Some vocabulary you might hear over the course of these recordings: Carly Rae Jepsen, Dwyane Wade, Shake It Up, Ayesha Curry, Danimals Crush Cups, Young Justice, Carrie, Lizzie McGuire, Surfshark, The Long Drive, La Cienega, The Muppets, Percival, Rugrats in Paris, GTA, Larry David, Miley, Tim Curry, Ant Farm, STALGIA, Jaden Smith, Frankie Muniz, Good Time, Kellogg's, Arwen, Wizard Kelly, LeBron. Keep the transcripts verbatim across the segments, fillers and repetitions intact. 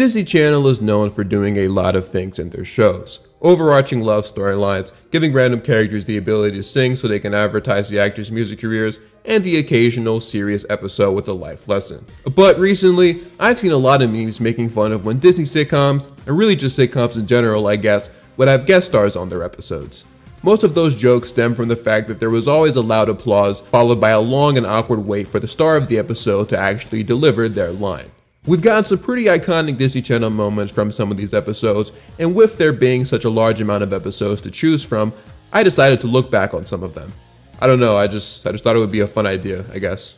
Disney Channel is known for doing a lot of things in their shows. Overarching love storylines, giving random characters the ability to sing so they can advertise the actors' music careers, and the occasional serious episode with a life lesson. But recently, I've seen a lot of memes making fun of when Disney sitcoms, and really just sitcoms in general I guess, would have guest stars on their episodes. Most of those jokes stem from the fact that there was always a loud applause followed by a long and awkward wait for the star of the episode to actually deliver their line. We've gotten some pretty iconic Disney Channel moments from some of these episodes, and with there being such a large amount of episodes to choose from, I decided to look back on some of them. I don't know, I just I just thought it would be a fun idea, I guess.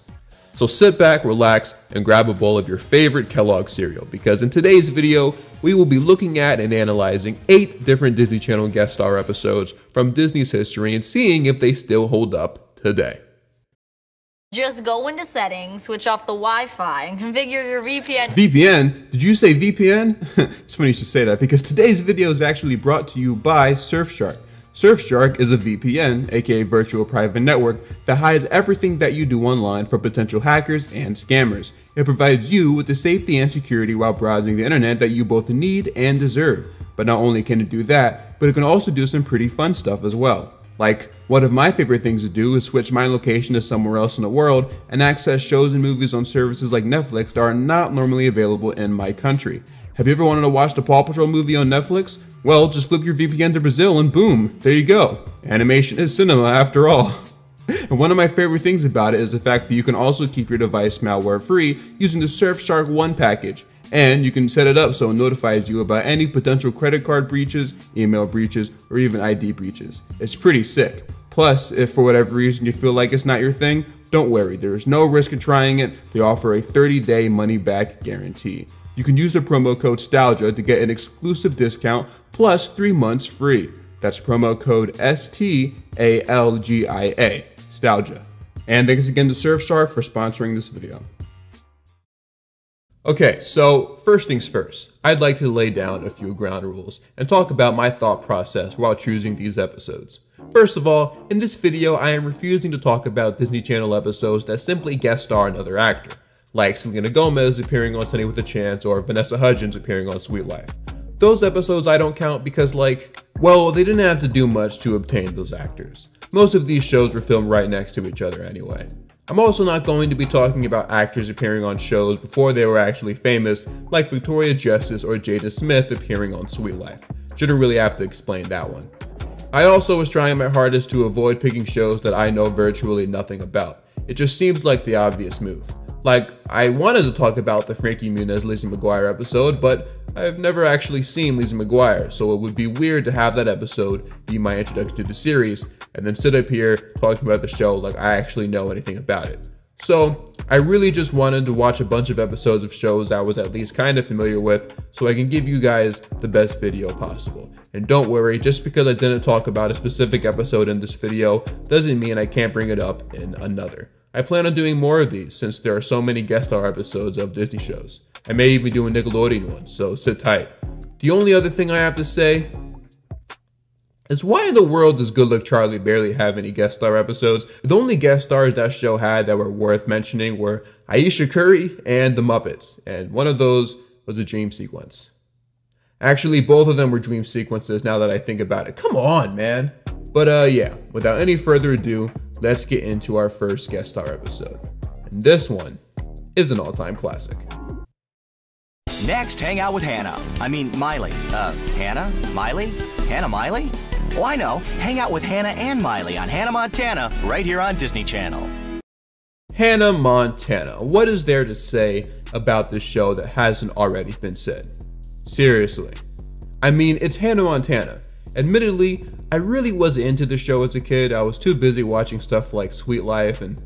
So sit back, relax, and grab a bowl of your favorite Kellogg's cereal, because in today's video, we will be looking at and analyzing eight different Disney Channel guest star episodes from Disney's history and seeing if they still hold up today. Just go into settings, switch off the Wi-Fi, and configure your V P N. V P N? Did you say V P N? It's funny you should say that, because today's video is actually brought to you by Surfshark. Surfshark is a V P N, aka virtual private network, that hides everything that you do online from potential hackers and scammers. It provides you with the safety and security while browsing the internet that you both need and deserve. But not only can it do that, but it can also do some pretty fun stuff as well. Like, one of my favorite things to do is switch my location to somewhere else in the world and access shows and movies on services like Netflix that are not normally available in my country. Have you ever wanted to watch the Paw Patrol movie on Netflix? Well, just flip your V P N to Brazil and boom, there you go. Animation is cinema after all. And one of my favorite things about it is the fact that you can also keep your device malware free using the Surfshark One package. And you can set it up so it notifies you about any potential credit card breaches, email breaches, or even I D breaches. It's pretty sick. Plus, if for whatever reason you feel like it's not your thing, don't worry, there is no risk of trying it. They offer a thirty day money back guarantee. You can use the promo code STALGIA to get an exclusive discount plus three months free. That's promo code S T A L G I A, STALGIA. And thanks again to Surfshark for sponsoring this video. Okay, so first things first, I'd like to lay down a few ground rules and talk about my thought process while choosing these episodes. First of all, in this video I am refusing to talk about Disney Channel episodes that simply guest star another actor, like Selena Gomez appearing on Sunday with a Chance or Vanessa Hudgens appearing on Suite Life. Those episodes I don't count because, like, well, they didn't have to do much to obtain those actors. Most of these shows were filmed right next to each other anyway. I'm also not going to be talking about actors appearing on shows before they were actually famous, like Victoria Justice or Jaden Smith appearing on Suite Life. Shouldn't really have to explain that one. I also was trying my hardest to avoid picking shows that I know virtually nothing about. It just seems like the obvious move. Like, I wanted to talk about the Frankie Muniz Lizzie McGuire episode, but I've never actually seen Lizzie McGuire, so it would be weird to have that episode be my introduction to the series, and then sit up here talking about the show like I actually know anything about it. So, I really just wanted to watch a bunch of episodes of shows I was at least kind of familiar with, so I can give you guys the best video possible. And don't worry, just because I didn't talk about a specific episode in this video, doesn't mean I can't bring it up in another. I plan on doing more of these since there are so many guest star episodes of Disney shows. I may even do a Nickelodeon one, so sit tight. The only other thing I have to say is, why in the world does Good Luck Charlie barely have any guest star episodes? The only guest stars that show had that were worth mentioning were Ayesha Curry and the Muppets, and one of those was a dream sequence. Actually, both of them were dream sequences now that I think about it. Come on, man. But uh, yeah, without any further ado, let's get into our first guest star episode. And this one is an all-time classic. Next, hang out with Hannah. I mean, Miley. Uh, Hannah? Miley? Hannah Miley? Oh, I know. Hang out with Hannah and Miley on Hannah Montana, right here on Disney Channel. Hannah Montana. What is there to say about this show that hasn't already been said? Seriously. I mean, it's Hannah Montana. Admittedly, I really wasn't into the show as a kid. I was too busy watching stuff like Suite Life and,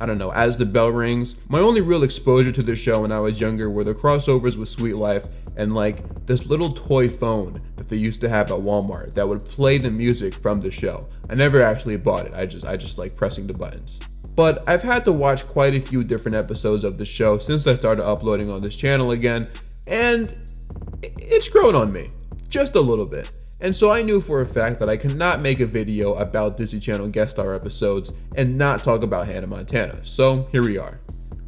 I don't know, As the Bell Rings. My only real exposure to the show when I was younger were the crossovers with Suite Life and, like, this little toy phone that they used to have at Walmart that would play the music from the show. I never actually bought it. I just, I just like pressing the buttons. But I've had to watch quite a few different episodes of the show since I started uploading on this channel again, and it's grown on me just a little bit. And so I knew for a fact that I cannot make a video about Disney Channel guest star episodes and not talk about Hannah Montana, so here we are.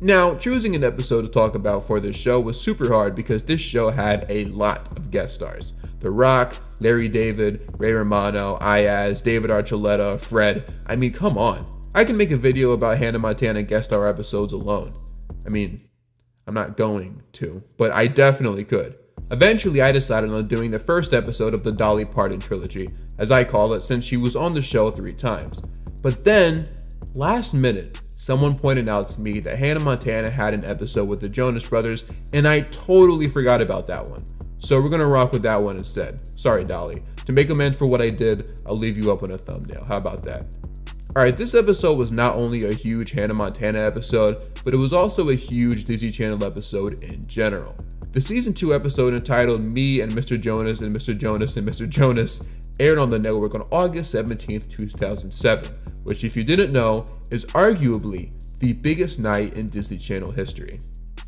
Now, choosing an episode to talk about for this show was super hard because this show had a lot of guest stars. The Rock, Larry David, Ray Romano, Iaz, David Archuleta, Fred. I mean, come on. I can make a video about Hannah Montana guest star episodes alone. I mean, I'm not going to, but I definitely could. Eventually, I decided on doing the first episode of the Dolly Parton trilogy, as I call it, since she was on the show three times. But then, last minute, someone pointed out to me that Hannah Montana had an episode with the Jonas Brothers, and I totally forgot about that one. So we're gonna rock with that one instead. Sorry, Dolly. To make amends for what I did, I'll leave you up on a thumbnail. How about that? Alright, this episode was not only a huge Hannah Montana episode, but it was also a huge Disney Channel episode in general. The season two episode entitled Me and Mister Jonas and Mister Jonas and Mister Jonas aired on the network on August seventeenth, two thousand seven, which, if you didn't know, is arguably the biggest night in Disney Channel history.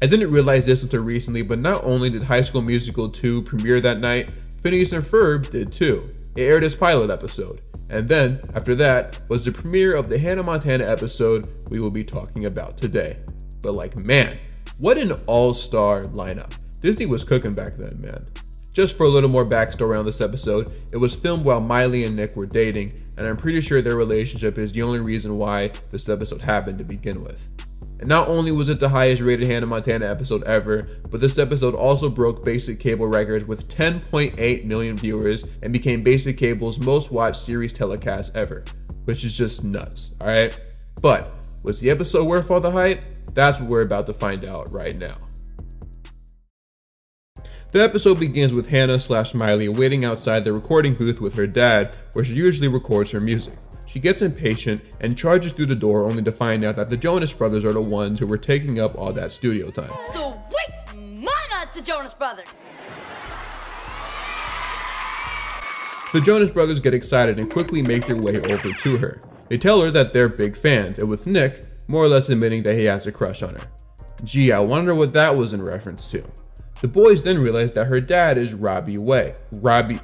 I didn't realize this until recently, but not only did High School Musical two premiere that night, Phineas and Ferb did too. It aired as pilot episode. And then, after that, was the premiere of the Hannah Montana episode we will be talking about today. But like, man, what an all-star lineup. Disney was cooking back then, man. Just for a little more backstory on this episode, it was filmed while Miley and Nick were dating, and I'm pretty sure their relationship is the only reason why this episode happened to begin with. And not only was it the highest rated Hannah Montana episode ever, but this episode also broke basic cable records with ten point eight million viewers and became basic cable's most watched series telecast ever, which is just nuts, alright? But was the episode worth all the hype? That's what we're about to find out right now. The episode begins with Hannah slash Miley waiting outside the recording booth with her dad, where she usually records her music. She gets impatient and charges through the door, only to find out that the Jonas Brothers are the ones who were taking up all that studio time. So wait, my God, it's the Jonas Brothers! The Jonas Brothers get excited and quickly make their way over to her. They tell her that they're big fans, and with Nick more or less admitting that he has a crush on her. Gee, I wonder what that was in reference to. The boys then realize that her dad is Robbie Way. Robbie...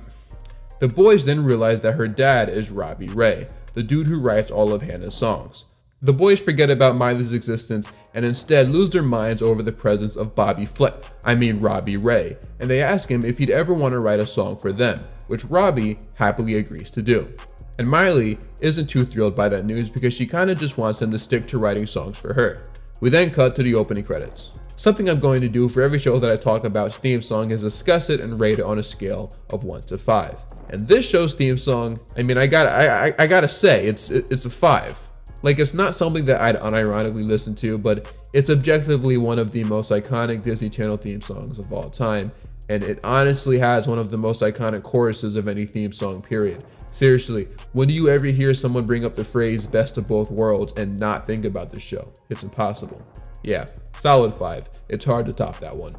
The boys then realize that her dad is Robbie Ray, the dude who writes all of Hannah's songs. The boys forget about Miley's existence and instead lose their minds over the presence of Bobby Fle- I mean Robbie Ray, and they ask him if he'd ever want to write a song for them, which Robbie happily agrees to do. And Miley isn't too thrilled by that news because she kinda just wants them to stick to writing songs for her. We then cut to the opening credits. Something I'm going to do for every show that I talk about theme song is discuss it and rate it on a scale of one to five. And this show's theme song, I mean, I gotta, I, I, I gotta say, it's, it's a five. Like, it's not something that I'd unironically listen to, but it's objectively one of the most iconic Disney Channel theme songs of all time, and it honestly has one of the most iconic choruses of any theme song, period. Seriously, when do you ever hear someone bring up the phrase "best of both worlds" and not think about this show? It's impossible. Yeah, solid five. It's hard to top that one.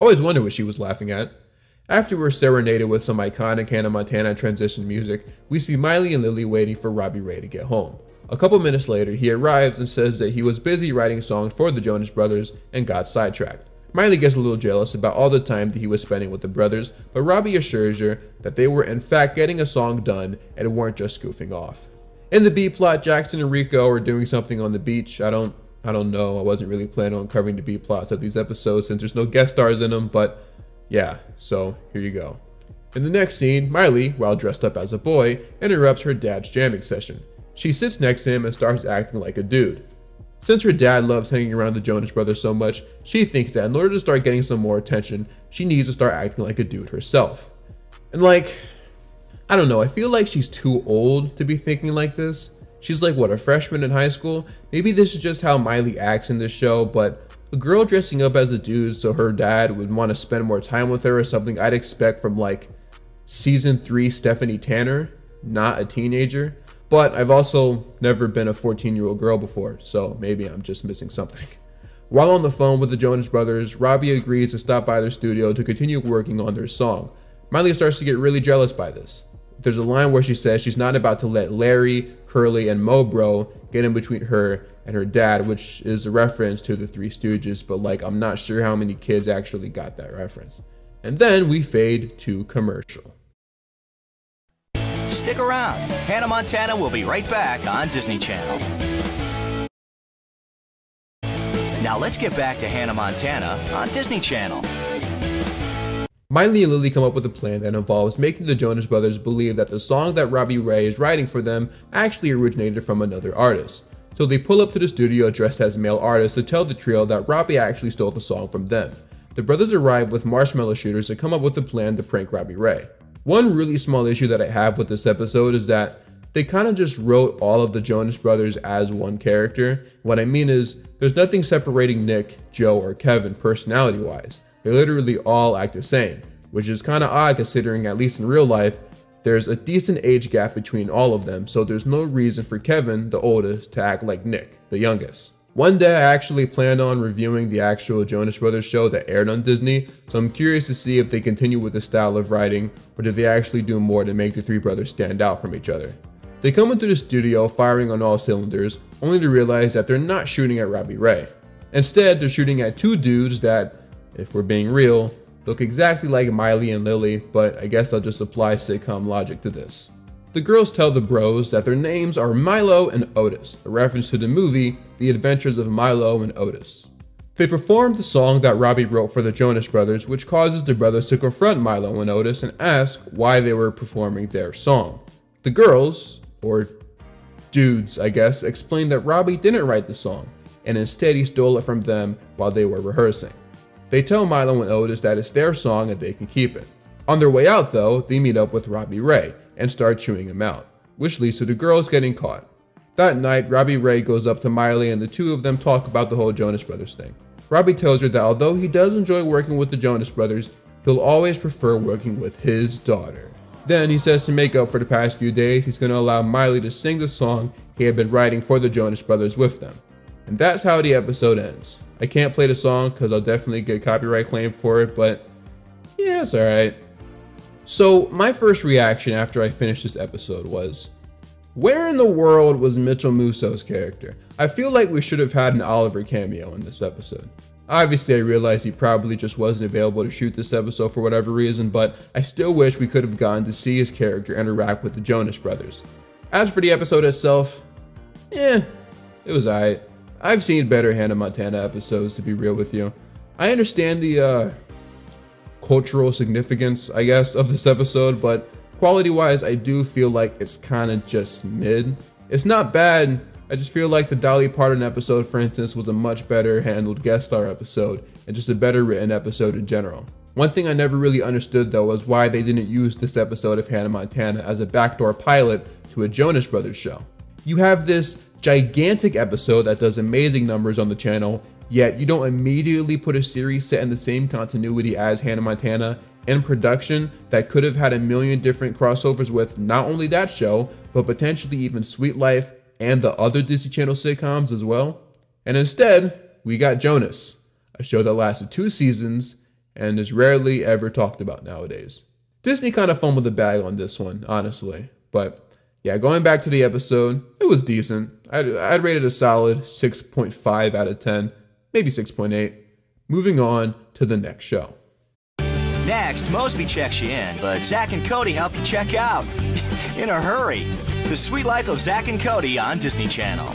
Always wondered what she was laughing at. After we're serenaded with some iconic Hannah Montana transition music, we see Miley and Lily waiting for Robbie Ray to get home. A couple minutes later, he arrives and says that he was busy writing songs for the Jonas Brothers and got sidetracked. Miley gets a little jealous about all the time that he was spending with the brothers, but Robbie assures her that they were in fact getting a song done and weren't just goofing off. In the B-plot, Jackson and Rico are doing something on the beach. I don't I don't know, I wasn't really planning on covering the B-plots of these episodes since there's no guest stars in them, but yeah, so here you go. In the next scene, Miley, while dressed up as a boy, interrupts her dad's jamming session. She sits next to him and starts acting like a dude. Since her dad loves hanging around the Jonas Brothers so much, she thinks that in order to start getting some more attention, she needs to start acting like a dude herself. And like, I don't know, I feel like she's too old to be thinking like this. She's like, what, a freshman in high school? Maybe this is just how Miley acts in this show, but a girl dressing up as a dude so her dad would want to spend more time with her or something I'd expect from like season three Stephanie Tanner, not a teenager. But I've also never been a fourteen year old girl before, so maybe I'm just missing something. While on the phone with the Jonas Brothers, Robbie agrees to stop by their studio to continue working on their song. Miley starts to get really jealous by this. There's a line where she says she's not about to let Larry, Curly, and Mo Bro get in between her and her dad, which is a reference to the Three Stooges, but like, I'm not sure how many kids actually got that reference. And then we fade to commercial. Stick around. Hannah Montana will be right back on Disney Channel. Now let's get back to Hannah Montana on Disney Channel. Miley and Lily come up with a plan that involves making the Jonas Brothers believe that the song that Robbie Ray is writing for them actually originated from another artist. So they pull up to the studio dressed as male artists to tell the trio that Robbie actually stole the song from them. The brothers arrive with marshmallow shooters to come up with a plan to prank Robbie Ray. One really small issue that I have with this episode is that they kind of just wrote all of the Jonas Brothers as one character. What I mean is, there's nothing separating Nick, Joe, or Kevin personality-wise. They literally all act the same, which is kind of odd considering, at least in real life, there's a decent age gap between all of them, so there's no reason for Kevin, the oldest, to act like Nick, the youngest. One day I actually planned on reviewing the actual Jonas Brothers show that aired on Disney, so I'm curious to see if they continue with this style of writing, or do they actually do more to make the three brothers stand out from each other. They come into the studio firing on all cylinders, only to realize that they're not shooting at Robbie Ray. Instead, they're shooting at two dudes that, if we're being real, look exactly like Miley and Lily, but I guess I'll just apply sitcom logic to this. The girls tell the bros that their names are Milo and Otis, a reference to the movie The Adventures of Milo and Otis. They perform the song that Robbie wrote for the Jonas Brothers, which causes the brothers to confront Milo and Otis and ask why they were performing their song. The girls, or dudes I guess, explained that Robbie didn't write the song, and instead he stole it from them while they were rehearsing. They tell Milo and Otis that it's their song and they can keep it. On their way out though, they meet up with Robbie Ray and start chewing him out, which leads to the girls getting caught. That night, Robbie Ray goes up to Miley and the two of them talk about the whole Jonas Brothers thing. Robbie tells her that although he does enjoy working with the Jonas Brothers, he'll always prefer working with his daughter. Then he says to make up for the past few days, he's going to allow Miley to sing the song he had been writing for the Jonas Brothers with them. And that's how the episode ends. I can't play the song because I'll definitely get copyright claim for it, but yeah, it's alright. So my first reaction after I finished this episode was, where in the world was Mitchell Musso's character? I feel like we should have had an Oliver cameo in this episode. Obviously, I realized he probably just wasn't available to shoot this episode for whatever reason, but I still wish we could have gotten to see his character interact with the Jonas Brothers. As for the episode itself, eh, it was alright. I've seen better Hannah Montana episodes, to be real with you. I understand the uh, cultural significance, I guess, of this episode, but quality-wise, I do feel like it's kind of just mid. It's not bad. I just feel like the Dolly Parton episode, for instance, was a much better handled guest star episode and just a better written episode in general. One thing I never really understood though was why they didn't use this episode of Hannah Montana as a backdoor pilot to a Jonas Brothers show. You have this gigantic episode that does amazing numbers on the channel, yet you don't immediately put a series set in the same continuity as Hannah Montana in production that could have had a million different crossovers with not only that show, but potentially even Suite Life and the other Disney Channel sitcoms as well. And instead, we got Jonas, a show that lasted two seasons and is rarely ever talked about nowadays. Disney kind of fumbled the bag on this one, honestly. But yeah, going back to the episode, it was decent. I'd, I'd rate it a solid six point five out of ten, maybe six point eight. Moving on to the next show. Next, Mosby checks you in, but Zack and Cody help you check out in a hurry. The Suite Life of Zack and Cody on Disney Channel.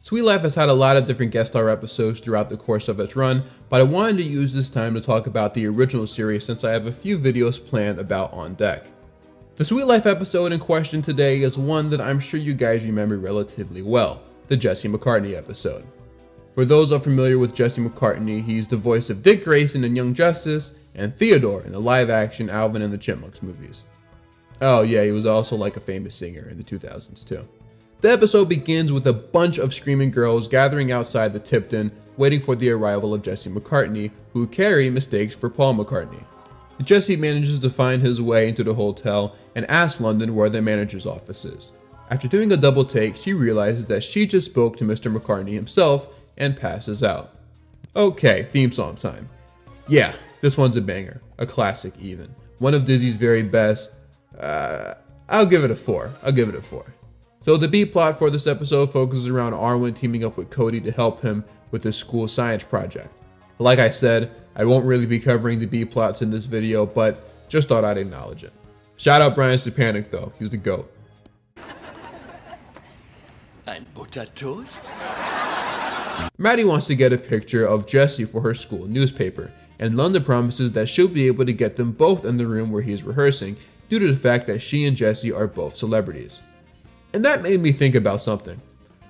Suite Life has had a lot of different guest star episodes throughout the course of its run, but I wanted to use this time to talk about the original series since I have a few videos planned about On Deck. The Suite Life episode in question today is one that I'm sure you guys remember relatively well, the Jesse McCartney episode. For those unfamiliar with Jesse McCartney, he's the voice of Dick Grayson in Young Justice and Theodore in the live-action Alvin and the Chipmunks movies. Oh yeah, he was also like a famous singer in the two thousands too. The episode begins with a bunch of screaming girls gathering outside the Tipton, waiting for the arrival of Jesse McCartney, who Carrie mistakes for Paul McCartney. Jesse manages to find his way into the hotel and asks London where the manager's office is. After doing a double take, she realizes that she just spoke to Mister McCartney himself and passes out. Okay, theme song time. Yeah. This one's a banger, a classic even. One of Disney's very best. Uh, I'll give it a four. I'll give it a four. So the B plot for this episode focuses around Arwen teaming up with Cody to help him with his school science project. Like I said, I won't really be covering the B plots in this video, but just thought I'd acknowledge it. Shout out Brian Dunkelman though, he's the GOAT. Ein Buttertoast? Maddie wants to get a picture of Jesse for her school newspaper, and London promises that she'll be able to get them both in the room where he's rehearsing due to the fact that she and Jesse are both celebrities. And that made me think about something.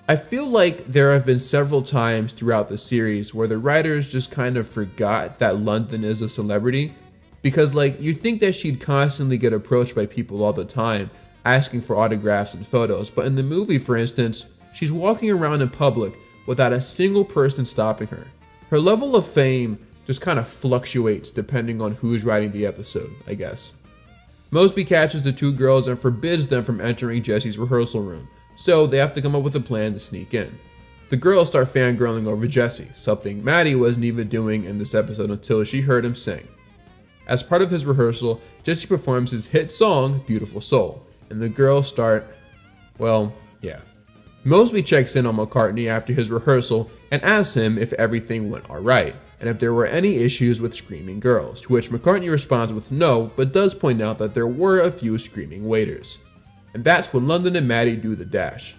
I feel like there have been several times throughout the series where the writers just kind of forgot that London is a celebrity, because like you'd think that she'd constantly get approached by people all the time asking for autographs and photos, but in the movie, for instance, she's walking around in public without a single person stopping her. Her level of fame just kind of fluctuates depending on who's writing the episode, I guess. Mosby catches the two girls and forbids them from entering Jesse's rehearsal room, so they have to come up with a plan to sneak in. The girls start fangirling over Jesse, something Maddie wasn't even doing in this episode until she heard him sing. As part of his rehearsal, Jesse performs his hit song, Beautiful Soul, and the girls start, well, yeah. Mosby checks in on McCartney after his rehearsal and asks him if everything went alright, and if there were any issues with screaming girls, to which McCartney responds with no, but does point out that there were a few screaming waiters. And that's when London and Maddie do the dash.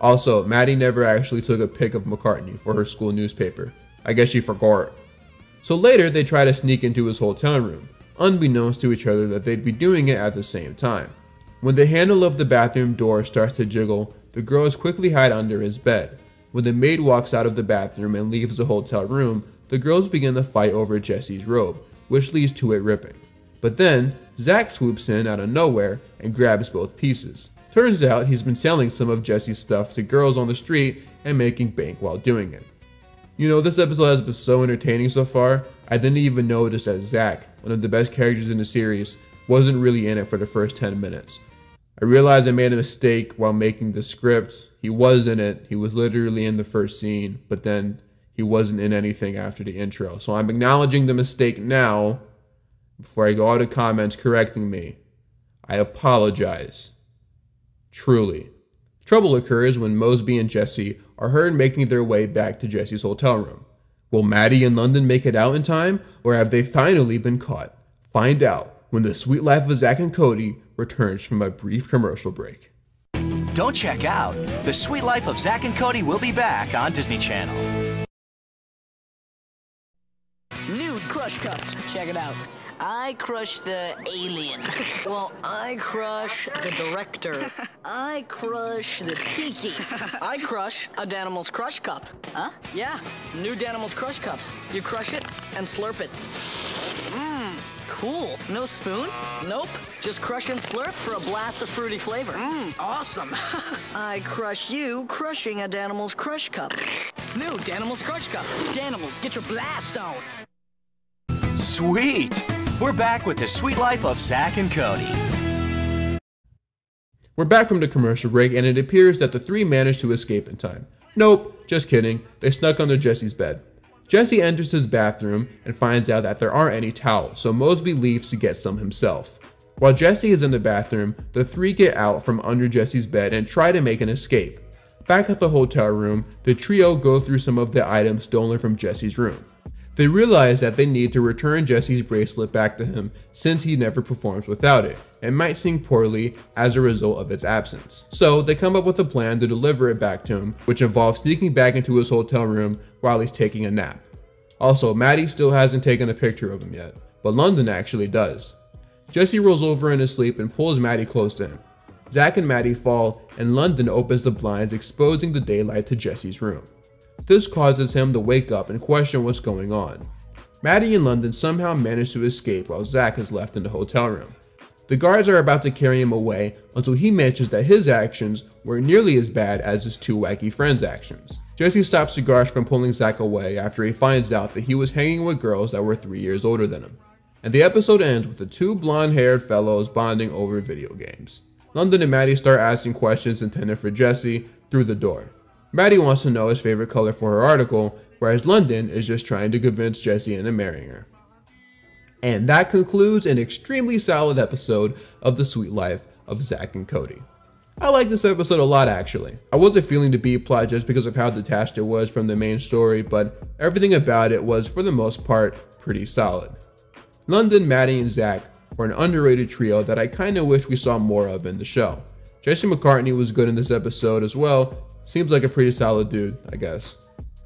Also, Maddie never actually took a pic of McCartney for her school newspaper. I guess she forgot. So later, they try to sneak into his hotel room, unbeknownst to each other that they'd be doing it at the same time. When the handle of the bathroom door starts to jiggle, the girls quickly hide under his bed. When the maid walks out of the bathroom and leaves the hotel room, the girls begin the fight over Jesse's robe, which leads to it ripping. But then, Zack swoops in out of nowhere and grabs both pieces. Turns out he's been selling some of Jesse's stuff to girls on the street and making bank while doing it. You know, this episode has been so entertaining so far, I didn't even notice that Zack, one of the best characters in the series, wasn't really in it for the first ten minutes. I realized I made a mistake while making the script. He was in it, he was literally in the first scene, but then he wasn't in anything after the intro. So I'm acknowledging the mistake now. Before I go out of comments correcting me, I apologize. Truly. Trouble occurs when Mosby and Jesse are heard making their way back to Jesse's hotel room. Will Maddie and London make it out in time, or have they finally been caught? Find out when The Suite Life of Zack and Cody returns from a brief commercial break. Don't check out. The Suite Life of Zack and Cody will be back on Disney Channel. Nude Crush Cups. Check it out. I crush the alien. Well, I crush the director. I crush the tiki. I crush a Danimals Crush Cup. Huh? Yeah, new Danimals Crush Cups. You crush it and slurp it. Mmm, cool. No spoon? Nope. Just crush and slurp for a blast of fruity flavor. Mmm, awesome. I crush you crushing a Danimals Crush Cup. New Danimals Crush Cups. Danimals, get your blast on. Sweet. We're back with The Suite Life of Zack and Cody. We're back from the commercial break, and it appears that the three managed to escape in time. Nope, just kidding. They snuck under Jesse's bed. Jesse enters his bathroom and finds out that there aren't any towels, so Mosby leaves to get some himself. While Jesse is in the bathroom, the three get out from under Jesse's bed and try to make an escape. Back at the hotel room, the trio go through some of the items stolen from Jesse's room. They realize that they need to return Jesse's bracelet back to him since he never performs without it, and might sing poorly as a result of its absence. So they come up with a plan to deliver it back to him, which involves sneaking back into his hotel room while he's taking a nap. Also, Maddie still hasn't taken a picture of him yet, but London actually does. Jesse rolls over in his sleep and pulls Maddie close to him. Zack and Maddie fall, and London opens the blinds, exposing the daylight to Jesse's room. This causes him to wake up and question what's going on. Maddie and London somehow manage to escape while Zack is left in the hotel room. The guards are about to carry him away until he mentions that his actions were nearly as bad as his two wacky friends' actions. Jesse stops the guards from pulling Zack away after he finds out that he was hanging with girls that were three years older than him. And the episode ends with the two blonde-haired fellows bonding over video games. London and Maddie start asking questions intended for Jesse through the door. Maddie wants to know his favorite color for her article, whereas London is just trying to convince Jesse into marrying her. And that concludes an extremely solid episode of The Suite Life of Zack and Cody. I like this episode a lot, actually. I wasn't feeling the B-plot just because of how detached it was from the main story, but everything about it was, for the most part, pretty solid. London, Maddie, and Zack were an underrated trio that I kinda wish we saw more of in the show. Jesse McCartney was good in this episode as well, Seems like a pretty solid dude, I guess.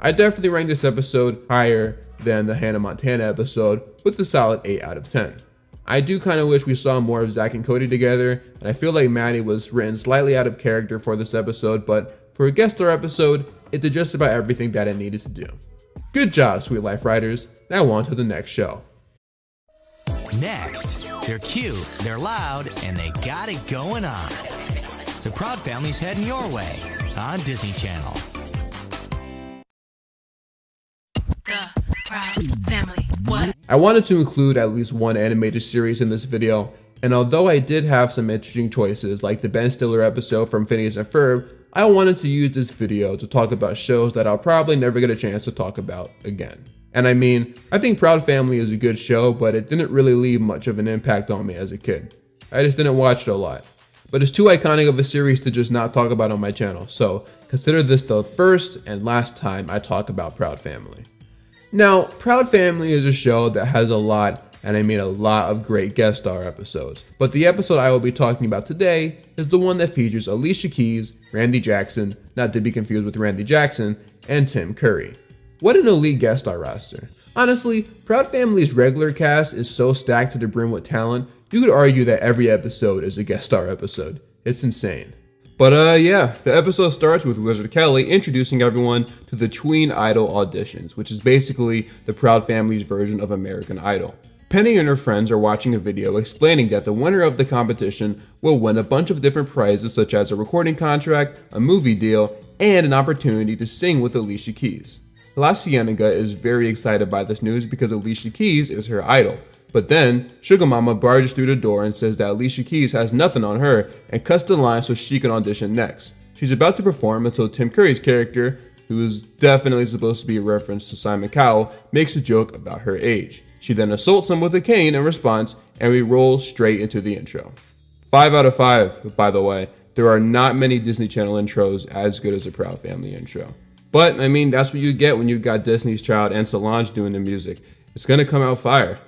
I definitely rank this episode higher than the Hannah Montana episode with a solid eight out of ten. I do kind of wish we saw more of Zack and Cody together, and I feel like Maddie was written slightly out of character for this episode, but for a guest star episode, it did just about everything that it needed to do. Good job, Suite Life writers. Now on to the next show. Next, they're cute, they're loud, and they got it going on. The Proud Family's heading your way on Disney Channel. The Proud Family. What? I wanted to include at least one animated series in this video, and although I did have some interesting choices like the Ben Stiller episode from Phineas and Ferb, I wanted to use this video to talk about shows that I'll probably never get a chance to talk about again. And I mean, I think Proud Family is a good show, but it didn't really leave much of an impact on me as a kid. I just didn't watch it a lot. But it's too iconic of a series to just not talk about on my channel, so consider this the first and last time I talk about Proud Family. Now, Proud Family is a show that has a lot, and I mean a lot, of great guest star episodes. But the episode I will be talking about today is the one that features Alicia Keys, Randy Jackson, not to be confused with Randy Jackson, and Tim Curry. What an elite guest star roster. Honestly, Proud Family's regular cast is so stacked to the brim with talent, you could argue that every episode is a guest star episode. It's insane. But uh yeah, the episode starts with Wizard Kelly introducing everyone to the Tween Idol auditions, which is basically the Proud Family's version of American Idol. Penny and her friends are watching a video explaining that the winner of the competition will win a bunch of different prizes such as a recording contract, a movie deal, and an opportunity to sing with Alicia Keys. La Cienega is very excited by this news because Alicia Keys is her idol. But then, Sugar Mama barges through the door and says that Alicia Keys has nothing on her and cuts the line so she can audition next. She's about to perform until Tim Curry's character, who is definitely supposed to be a reference to Simon Cowell, makes a joke about her age. She then assaults him with a cane in response, and we roll straight into the intro. five out of five, by the way. There are not many Disney Channel intros as good as a Proud Family intro. But, I mean, that's what you get when you've got Disney's Child and Solange doing the music. It's gonna come out fire.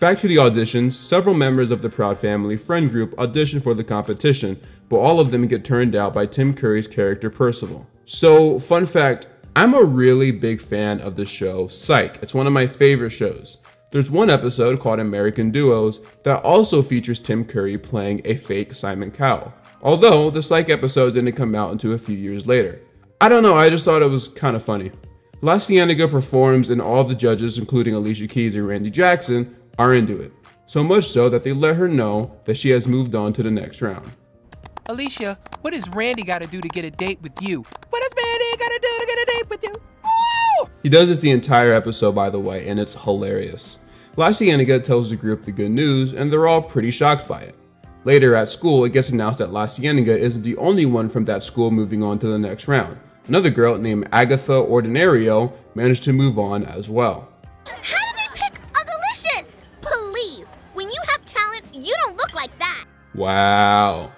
Back to the auditions, several members of the Proud Family friend group audition for the competition, but all of them get turned out by Tim Curry's character Percival. So, fun fact, I'm a really big fan of the show Psych. It's one of my favorite shows. There's one episode called American Duos that also features Tim Curry playing a fake Simon Cowell, although the Psych episode didn't come out until a few years later. I don't know, I just thought it was kind of funny. La Cienega performs and all the judges, including Alicia Keys and Randy Jackson, are into it. So much so that they let her know that she has moved on to the next round. Alicia, what does Randy gotta do to get a date with you? What does Randy gotta do to get a date with you? Woo! He does this the entire episode, by the way, and it's hilarious. La Cienega tells the group the good news, and they're all pretty shocked by it. Later at school, it gets announced that La Cienega isn't the only one from that school moving on to the next round. Another girl named Agatha Ordinario managed to move on as well. How did they pick Uglicious? Please, when you have talent, you don't look like that. Wow.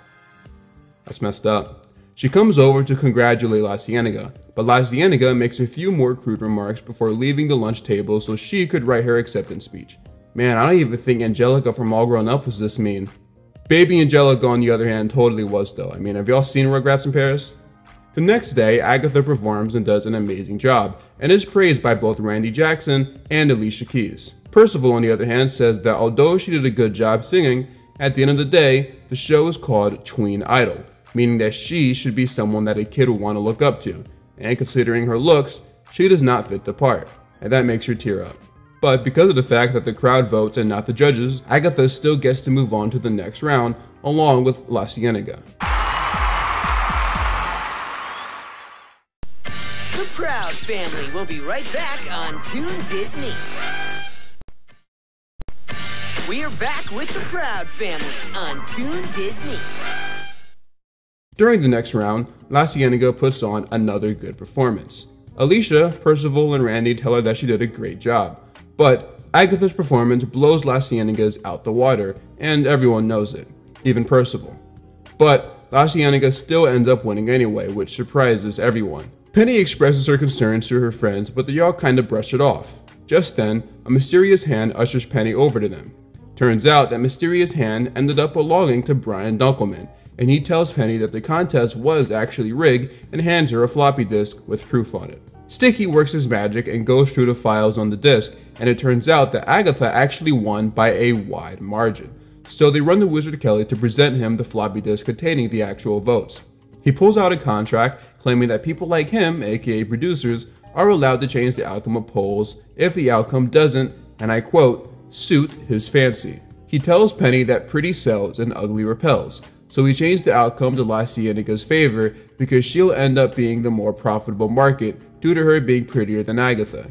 That's messed up. She comes over to congratulate La Cienega, but La Cienega makes a few more crude remarks before leaving the lunch table so she could write her acceptance speech. Man, I don't even think Angelica from All Grown Up was this mean. Baby Angelica, on the other hand, totally was though. I mean, have y'all seen Rugrats in Paris? The next day, Agatha performs and does an amazing job, and is praised by both Randy Jackson and Alicia Keys. Percival, on the other hand, says that although she did a good job singing, at the end of the day, the show is called Tween Idol, meaning that she should be someone that a kid would want to look up to, and considering her looks, she does not fit the part, and that makes her tear up. But because of the fact that the crowd votes and not the judges, Agatha still gets to move on to the next round, along with La Cienega. The Proud Family will be right back on Toon Disney. We're back with the Proud Family on Toon Disney. During the next round, La Cienega puts on another good performance. Alicia, Percival, and Randy tell her that she did a great job, but Agatha's performance blows La Cienega's out the water, and everyone knows it, even Percival. But La Cienega still ends up winning anyway, which surprises everyone. Penny expresses her concerns to her friends, but they all kind of brush it off. Just then, a mysterious hand ushers Penny over to them. Turns out that mysterious hand ended up belonging to Brian Dunkelman, and he tells Penny that the contest was actually rigged and hands her a floppy disk with proof on it. Sticky works his magic and goes through the files on the disk, and it turns out that Agatha actually won by a wide margin. So they run to Wizard Kelly to present him the floppy disk containing the actual votes. He pulls out a contract claiming that people like him, aka producers, are allowed to change the outcome of polls if the outcome doesn't, and I quote, suit his fancy. He tells Penny that pretty sells and ugly repels, so he changed the outcome to La Cienega's favor because she'll end up being the more profitable market due to her being prettier than Agatha.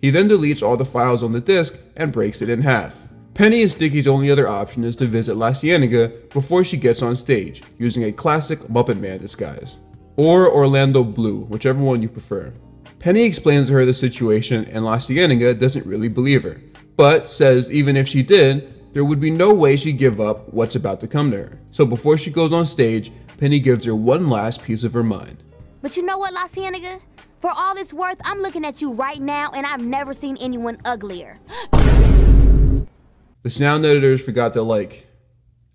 He then deletes all the files on the disk and breaks it in half. Penny and Sticky's only other option is to visit La Cienega before she gets on stage, using a classic Muppet Man disguise. Or Orlando Blue, whichever one you prefer. Penny explains to her the situation, and La Cienega doesn't really believe her, but says even if she did, there would be no way she'd give up what's about to come to her. So before she goes on stage, Penny gives her one last piece of her mind. But you know what, La Cienega? For all it's worth, I'm looking at you right now, and I've never seen anyone uglier. The sound editors forgot to like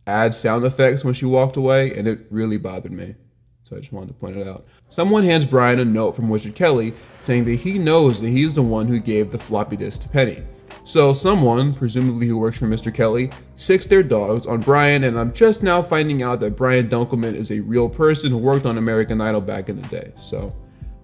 add sound effects when she walked away, and it really bothered me. So I just wanted to point it out. Someone hands Brian a note from Wizard Kelly saying that he knows that he's the one who gave the floppy disk to Penny. So someone, presumably who works for Mister Kelly, sicks their dogs on Brian, and I'm just now finding out that Brian Dunkelman is a real person who worked on American Idol back in the day. So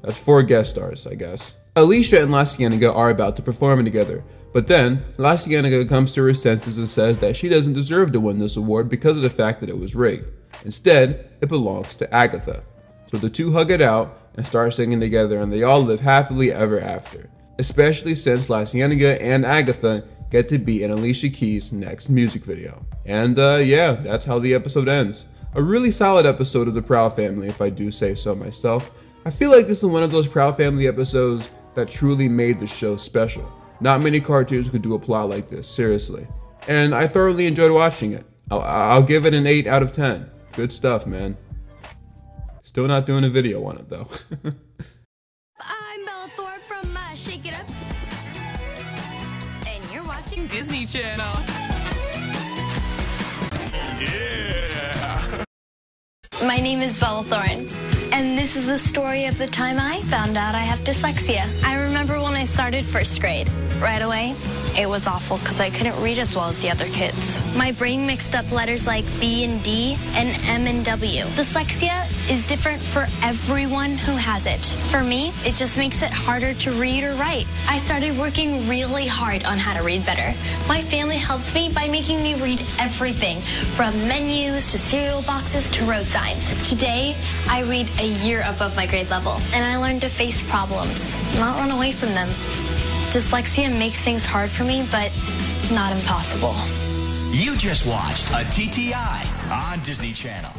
that's four guest stars, I guess. Alicia and La Cienega are about to perform together, but then La Cienega comes to her senses and says that she doesn't deserve to win this award because of the fact that it was rigged. Instead, it belongs to Agatha. So the two hug it out and start singing together, and they all live happily ever after, especially since La Cienega and Agatha get to be in Alicia Keys' next music video. And uh, yeah, that's how the episode ends. A really solid episode of The Proud Family, if I do say so myself. I feel like this is one of those Proud Family episodes that truly made the show special. Not many cartoons could do a plot like this, seriously. And I thoroughly enjoyed watching it. I'll, I'll give it an eight out of ten. Good stuff, man. Still not doing a video on it, though. I'm Bella Thorpe from uh, Shake It Up. And you're watching Disney Channel. Yeah! My name is Bella Thorne. And this is the story of the time I found out I have dyslexia. I remember when I started first grade. Right away, it was awful because I couldn't read as well as the other kids. My brain mixed up letters like B and D and M and W. Dyslexia is different for everyone who has it. For me, it just makes it harder to read or write. I started working really hard on how to read better. My family helped me by making me read everything, from menus to cereal boxes to road signs. Today, I read a year above my grade level, and I learned to face problems, not run away from them. Dyslexia makes things hard for me, but not impossible. You just watched a T T I on Disney Channel.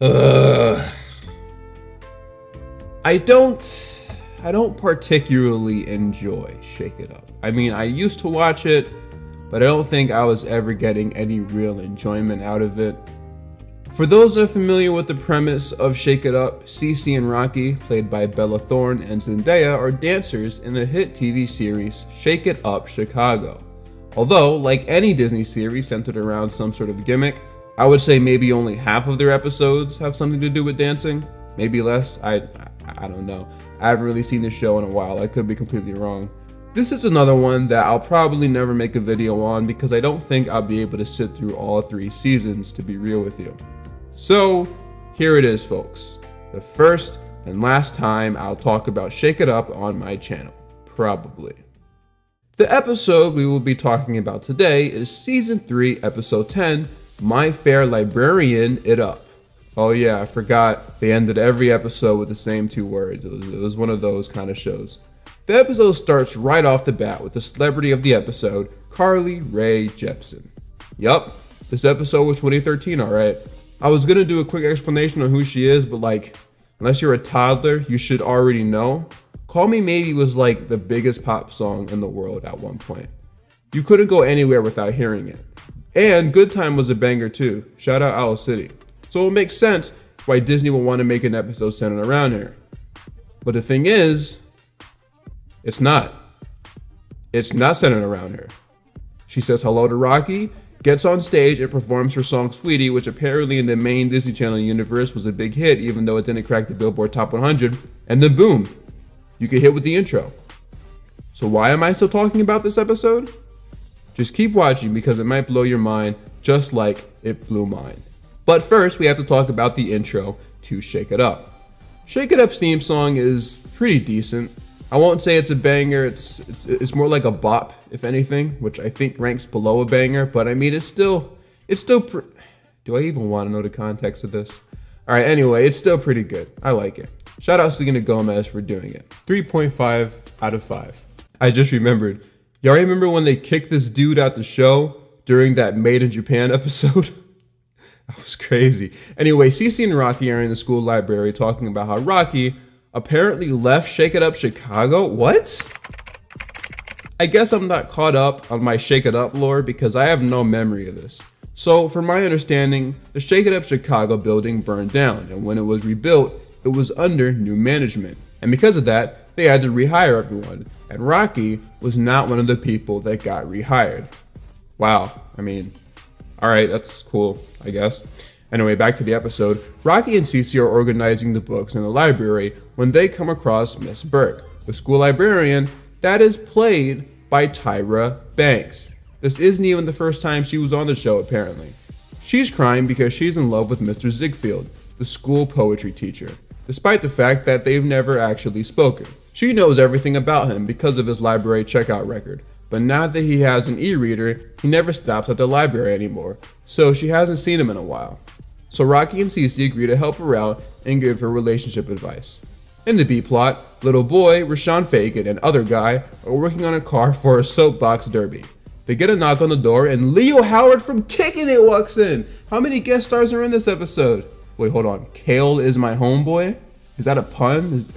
Ugh. I don't, I don't particularly enjoy Shake It Up. I mean, I used to watch it, but I don't think I was ever getting any real enjoyment out of it. For those unfamiliar with the premise of Shake It Up, Cece and Rocky, played by Bella Thorne and Zendaya, are dancers in the hit T V series Shake It Up Chicago. Although, like any Disney series centered around some sort of gimmick, I would say maybe only half of their episodes have something to do with dancing. Maybe less, I, I, I don't know. I haven't really seen this show in a while, I could be completely wrong. This is another one that I'll probably never make a video on because I don't think I'll be able to sit through all three seasons, to be real with you. So, here it is, folks. The first and last time I'll talk about Shake It Up on my channel. Probably. The episode we will be talking about today is Season three, Episode ten, My Fair Librarian It Up. Oh yeah, I forgot they ended every episode with the same two words. It was, it was one of those kind of shows. The episode starts right off the bat with the celebrity of the episode, Carly Rae Jepsen. Yup, this episode was twenty thirteen, alright. I was gonna do a quick explanation on who she is, but like, unless you're a toddler, you should already know. Call Me Maybe was like the biggest pop song in the world at one point. You couldn't go anywhere without hearing it. And Good Time was a banger too, shout out Owl City. So it makes sense why Disney would want to make an episode centered around her. But the thing is, it's not. It's not centered around her. She says hello to Rocky, gets on stage and performs her song Sweetie, which apparently in the main Disney Channel universe was a big hit, even though it didn't crack the Billboard Top one hundred, and then boom, you get hit with the intro. So why am I still talking about this episode? Just keep watching because it might blow your mind just like it blew mine. But first, we have to talk about the intro to Shake It Up. Shake It Up's theme song is pretty decent. I won't say it's a banger, it's, it's it's more like a bop, if anything, which I think ranks below a banger, but I mean, it's still, it's still, pr do I even want to know the context of this? All right, anyway, it's still pretty good. I like it. Shout out Selena Gomez for doing it. three point five out of five. I just remembered. Y'all remember when they kicked this dude out the show during that Made in Japan episode? That was crazy. Anyway, Cece and Rocky are in the school library talking about how Rocky apparently left Shake It Up Chicago. What? I guess I'm not caught up on my Shake It Up lore because I have no memory of this. So from my understanding, the Shake It Up Chicago building burned down, and when it was rebuilt, it was under new management. And because of that, they had to rehire everyone, and Rocky was not one of the people that got rehired. Wow, I mean, all right, that's cool, I guess. Anyway, back to the episode. Rocky and Cece are organizing the books in the library when they come across Miss Burke, the school librarian that is played by Tyra Banks. This isn't even the first time she was on the show, apparently. She's crying because she's in love with Mister Ziegfeld, the school poetry teacher, despite the fact that they've never actually spoken. She knows everything about him because of his library checkout record, but now that he has an e-reader, he never stops at the library anymore, so she hasn't seen him in a while. So Rocky and Cece agree to help her out and give her relationship advice. In the B-plot, Little Boy, Rashawn Fagan, and Other Guy are working on a car for a soapbox derby. They get a knock on the door and Leo Howard from Kickin' It walks in! How many guest stars are in this episode? Wait, hold on. Kale is my homeboy? Is that a pun? Is...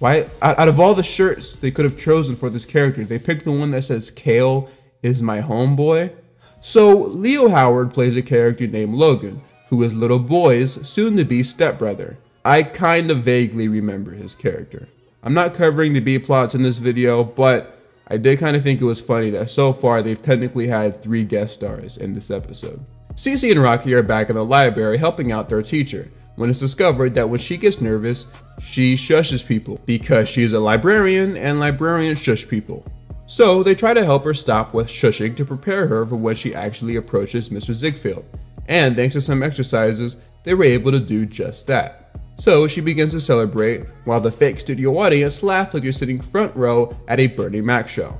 Why? Out of all the shirts they could have chosen for this character, they picked the one that says Kale is my homeboy? So Leo Howard plays a character named Logan, who is Little Boy's soon-to-be stepbrother. I kind of vaguely remember his character. I'm not covering the B-plots in this video, but I did kind of think it was funny that so far they've technically had three guest stars in this episode. Cece and Rocky are back in the library helping out their teacher, when it's discovered that when she gets nervous, she shushes people, because she's a librarian and librarians shush people. So they try to help her stop with shushing to prepare her for when she actually approaches Mister Ziegfeld. And thanks to some exercises, they were able to do just that. So she begins to celebrate, while the fake studio audience laughs like you're sitting front row at a Bernie Mac show.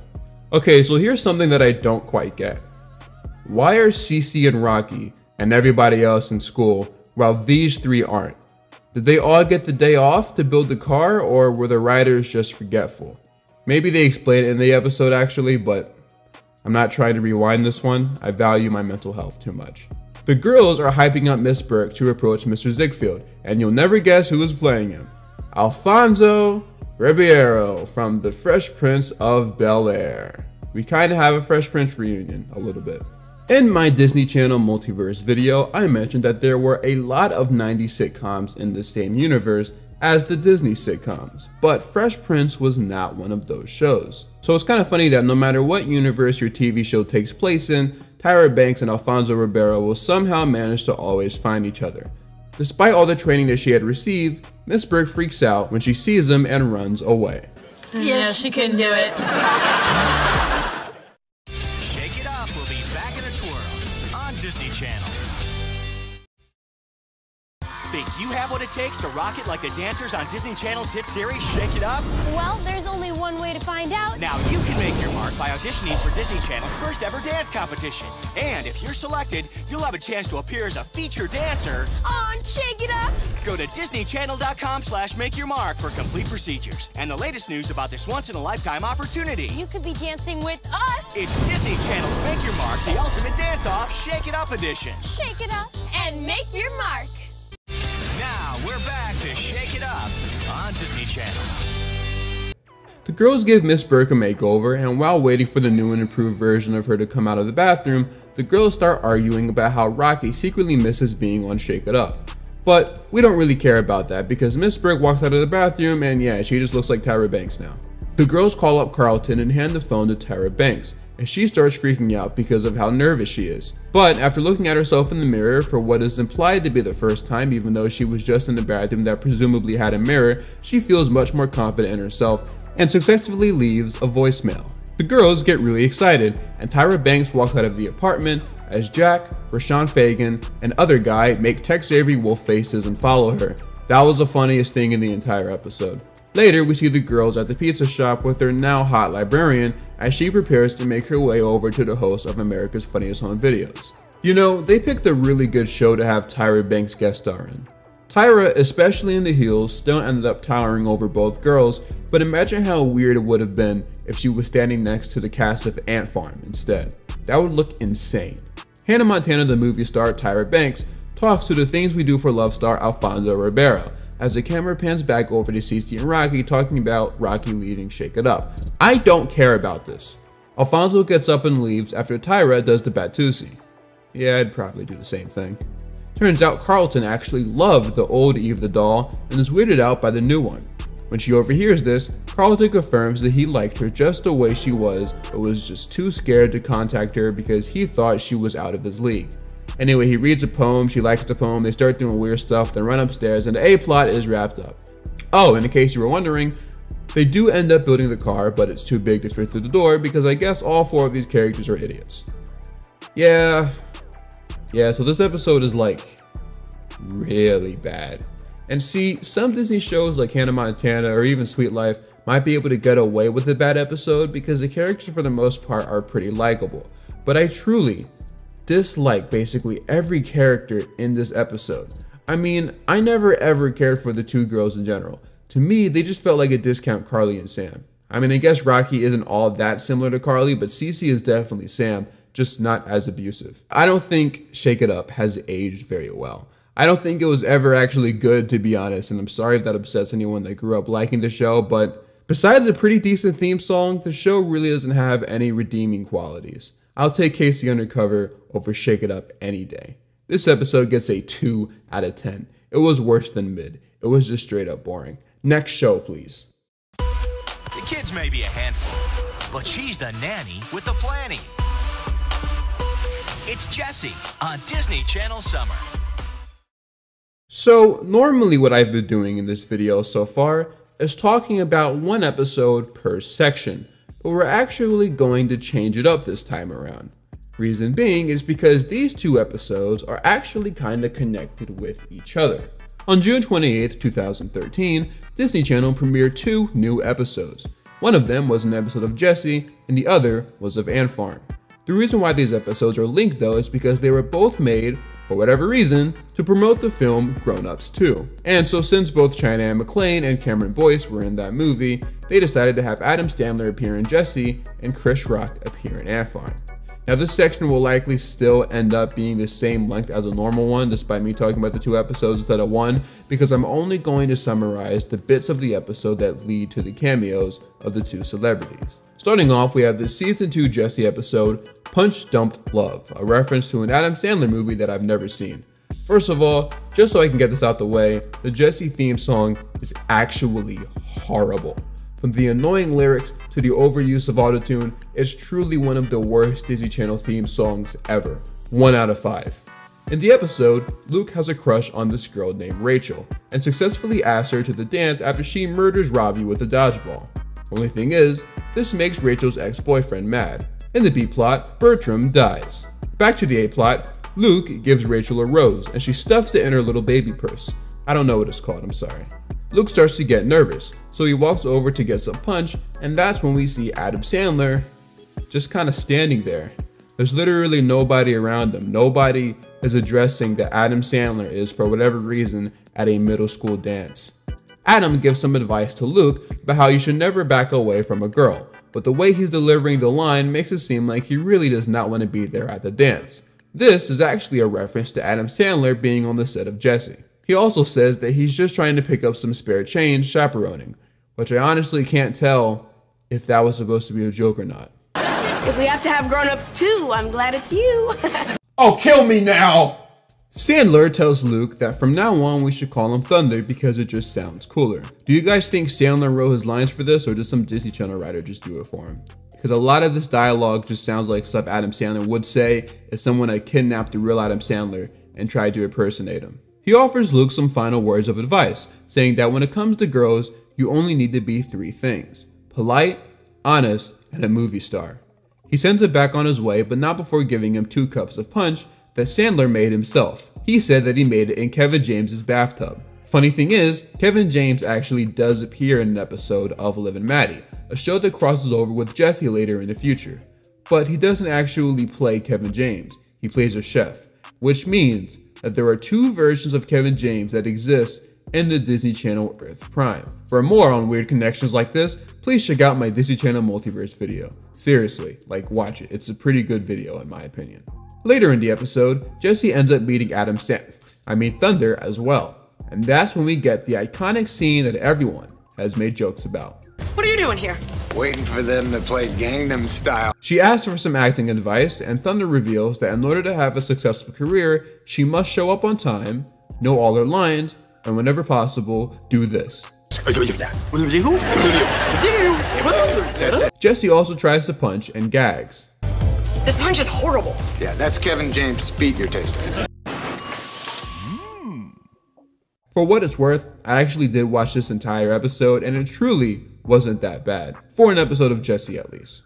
Okay, so here's something that I don't quite get. Why are Cece and Rocky and everybody else in school while these three aren't? Did they all get the day off to build the car, or were the writers just forgetful? Maybe they explain it in the episode actually, but I'm not trying to rewind this one. I value my mental health too much. The girls are hyping up Miss Burke to approach Mister Ziegfeld, and you'll never guess who is playing him. Alfonso Ribeiro from The Fresh Prince of Bel-Air. We kind of have a Fresh Prince reunion, a little bit. In my Disney Channel Multiverse video, I mentioned that there were a lot of nineties sitcoms in the same universe as the Disney sitcoms, but Fresh Prince was not one of those shows. So it's kind of funny that no matter what universe your T V show takes place in, Tyra Banks and Alfonso Ribeiro will somehow manage to always find each other. Despite all the training that she had received, Miss Burke freaks out when she sees him and runs away. Yeah, she couldn't do it. Shake It Up will be back in a twirl on Disney Channel. Think you have what it takes to rock it like the dancers on Disney Channel's hit series Shake It Up? Well, there's only one way to find out. Now you can make your mark by auditioning for Disney Channel's first ever dance competition. And if you're selected, you'll have a chance to appear as a featured dancer on Shake It Up. Go to disney channel dot com slash make your mark for complete procedures and the latest news about this once-in-a-lifetime opportunity. You could be dancing with us. It's Disney Channel's Make Your Mark, the ultimate dance-off Shake It Up edition. Shake It Up and make your mark. We're back to Shake It Up on Disney Channel. The girls give Miss Burke a makeover, and while waiting for the new and improved version of her to come out of the bathroom, the girls start arguing about how Rocky secretly misses being on Shake It Up. But we don't really care about that because Miss Burke walks out of the bathroom and yeah, she just looks like Tyra Banks now. The girls call up Carlton and hand the phone to Tyra Banks, and she starts freaking out because of how nervous she is. But after looking at herself in the mirror for what is implied to be the first time, even though she was just in the bathroom that presumably had a mirror, she feels much more confident in herself and successfully leaves a voicemail. The girls get really excited, and Tyra Banks walks out of the apartment as Jack, Rashawn Fagan, and other guy make Tex Avery wolf faces and follow her. That was the funniest thing in the entire episode. Later, we see the girls at the pizza shop with their now hot librarian as she prepares to make her way over to the host of America's Funniest Home Videos. You know, they picked a really good show to have Tyra Banks guest star in. Tyra, especially in the heels, still ended up towering over both girls, but imagine how weird it would have been if she was standing next to the cast of Ant Farm instead. That would look insane. Hannah Montana, the movie star Tyra Banks, talks to The Things We Do for Love star Alfonso Ribeiro, as the camera pans back over to Cece and Rocky talking about Rocky leaving Shake It Up. I don't care about this. Alfonso gets up and leaves after Tyra does the Batusi. Yeah, I'd probably do the same thing. Turns out Carlton actually loved the old Eve the doll and is weirded out by the new one. When she overhears this, Carlton confirms that he liked her just the way she was, but was just too scared to contact her because he thought she was out of his league. Anyway, he reads a poem, she likes the poem, they start doing weird stuff, then run upstairs, and the A-plot is wrapped up. Oh, and in case you were wondering, they do end up building the car, but it's too big to fit through the door because I guess all four of these characters are idiots. Yeah, yeah, so this episode is like, really bad. And see, some Disney shows like Hannah Montana or even Suite Life might be able to get away with a bad episode because the characters for the most part are pretty likable, but I truly dislike basically every character in this episode. I mean, I never ever cared for the two girls in general. To me, they just felt like a discount Carly and Sam. I mean, I guess Rocky isn't all that similar to Carly, but Cece is definitely Sam, just not as abusive. I don't think Shake It Up has aged very well. I don't think it was ever actually good, to be honest, and I'm sorry if that upsets anyone that grew up liking the show, but besides a pretty decent theme song, the show really doesn't have any redeeming qualities. I'll take Casey Undercover over Shake It Up any day. This episode gets a two out of ten. It was worse than mid. It was just straight up boring. Next show, please. The kids may be a handful, but she's the nanny with the planning. It's Jessie on Disney Channel Summer. So normally what I've been doing in this video so far is talking about one episode per section, but we're actually going to change it up this time around. Reason being is because these two episodes are actually kinda connected with each other. On June twenty-eighth, two thousand thirteen, Disney Channel premiered two new episodes. One of them was an episode of Jessie, and the other was of Ant Farm. The reason why these episodes are linked though is because they were both made, for whatever reason, to promote the film Grown Ups two. And so since both China-Ann McClain and Cameron Boyce were in that movie, they decided to have Adam Sandler appear in Jessie and Chris Rock appear in Ant Farm. Now this section will likely still end up being the same length as a normal one, despite me talking about the two episodes instead of one, because I'm only going to summarize the bits of the episode that lead to the cameos of the two celebrities. Starting off, we have the season two Jessie episode, Punch Dumped Love, a reference to an Adam Sandler movie that I've never seen. First of all, just so I can get this out the way, the Jessie theme song is actually horrible. From the annoying lyrics to the overuse of autotune, it's truly one of the worst Disney Channel theme songs ever. One out of five. In the episode, Luke has a crush on this girl named Rachel, and successfully asks her to the dance after she murders Robbie with a dodgeball. Only thing is, this makes Rachel's ex-boyfriend mad. In the B-plot, Bertram dies. Back to the A-plot, Luke gives Rachel a rose, and she stuffs it in her little baby purse. I don't know what it's called, I'm sorry. Luke starts to get nervous, so he walks over to get some punch, and that's when we see Adam Sandler just kind of standing there. There's literally nobody around him. Nobody is addressing that Adam Sandler is, for whatever reason, at a middle school dance. Adam gives some advice to Luke about how you should never back away from a girl, but the way he's delivering the line makes it seem like he really does not want to be there at the dance. This is actually a reference to Adam Sandler being on the set of Jessie. He also says that he's just trying to pick up some spare change chaperoning, which I honestly can't tell if that was supposed to be a joke or not. If we have to have grown-ups too, I'm glad it's you. Oh, kill me now! Sandler tells Luke that from now on we should call him Thunder because it just sounds cooler. Do you guys think Sandler wrote his lines for this, or did some Disney Channel writer just do it for him? because a lot of this dialogue just sounds like stuff Adam Sandler would say if someone had kidnapped the real Adam Sandler and tried to impersonate him. He offers Luke some final words of advice, saying that when it comes to girls, you only need to be three things: polite, honest, and a movie star. He sends it back on his way, but not before giving him two cups of punch that Sandler made himself. He said that he made it in Kevin James's bathtub. Funny thing is, Kevin James actually does appear in an episode of Liv and Maddie, a show that crosses over with Jesse later in the future. But he doesn't actually play Kevin James, he plays a chef, which means that there are two versions of Kevin James that exist in the Disney Channel Earth Prime. For more on weird connections like this, please check out my Disney Channel Multiverse video. Seriously, like, watch it, it's a pretty good video in my opinion. Later in the episode, Jesse ends up meeting Adam Sand, I mean Thunder as well, and that's when we get the iconic scene that everyone has made jokes about. What are you doing here? Waiting for them to play Gangnam Style. She asks for some acting advice, and Thunder reveals that in order to have a successful career, she must show up on time, know all her lines, and whenever possible, do this. Jesse also tries to punch and gags. This punch is horrible. Yeah, that's Kevin James' speed you're tasting. Mm. For what it's worth, I actually did watch this entire episode, and it truly wasn't that bad. For an episode of Jesse, at least.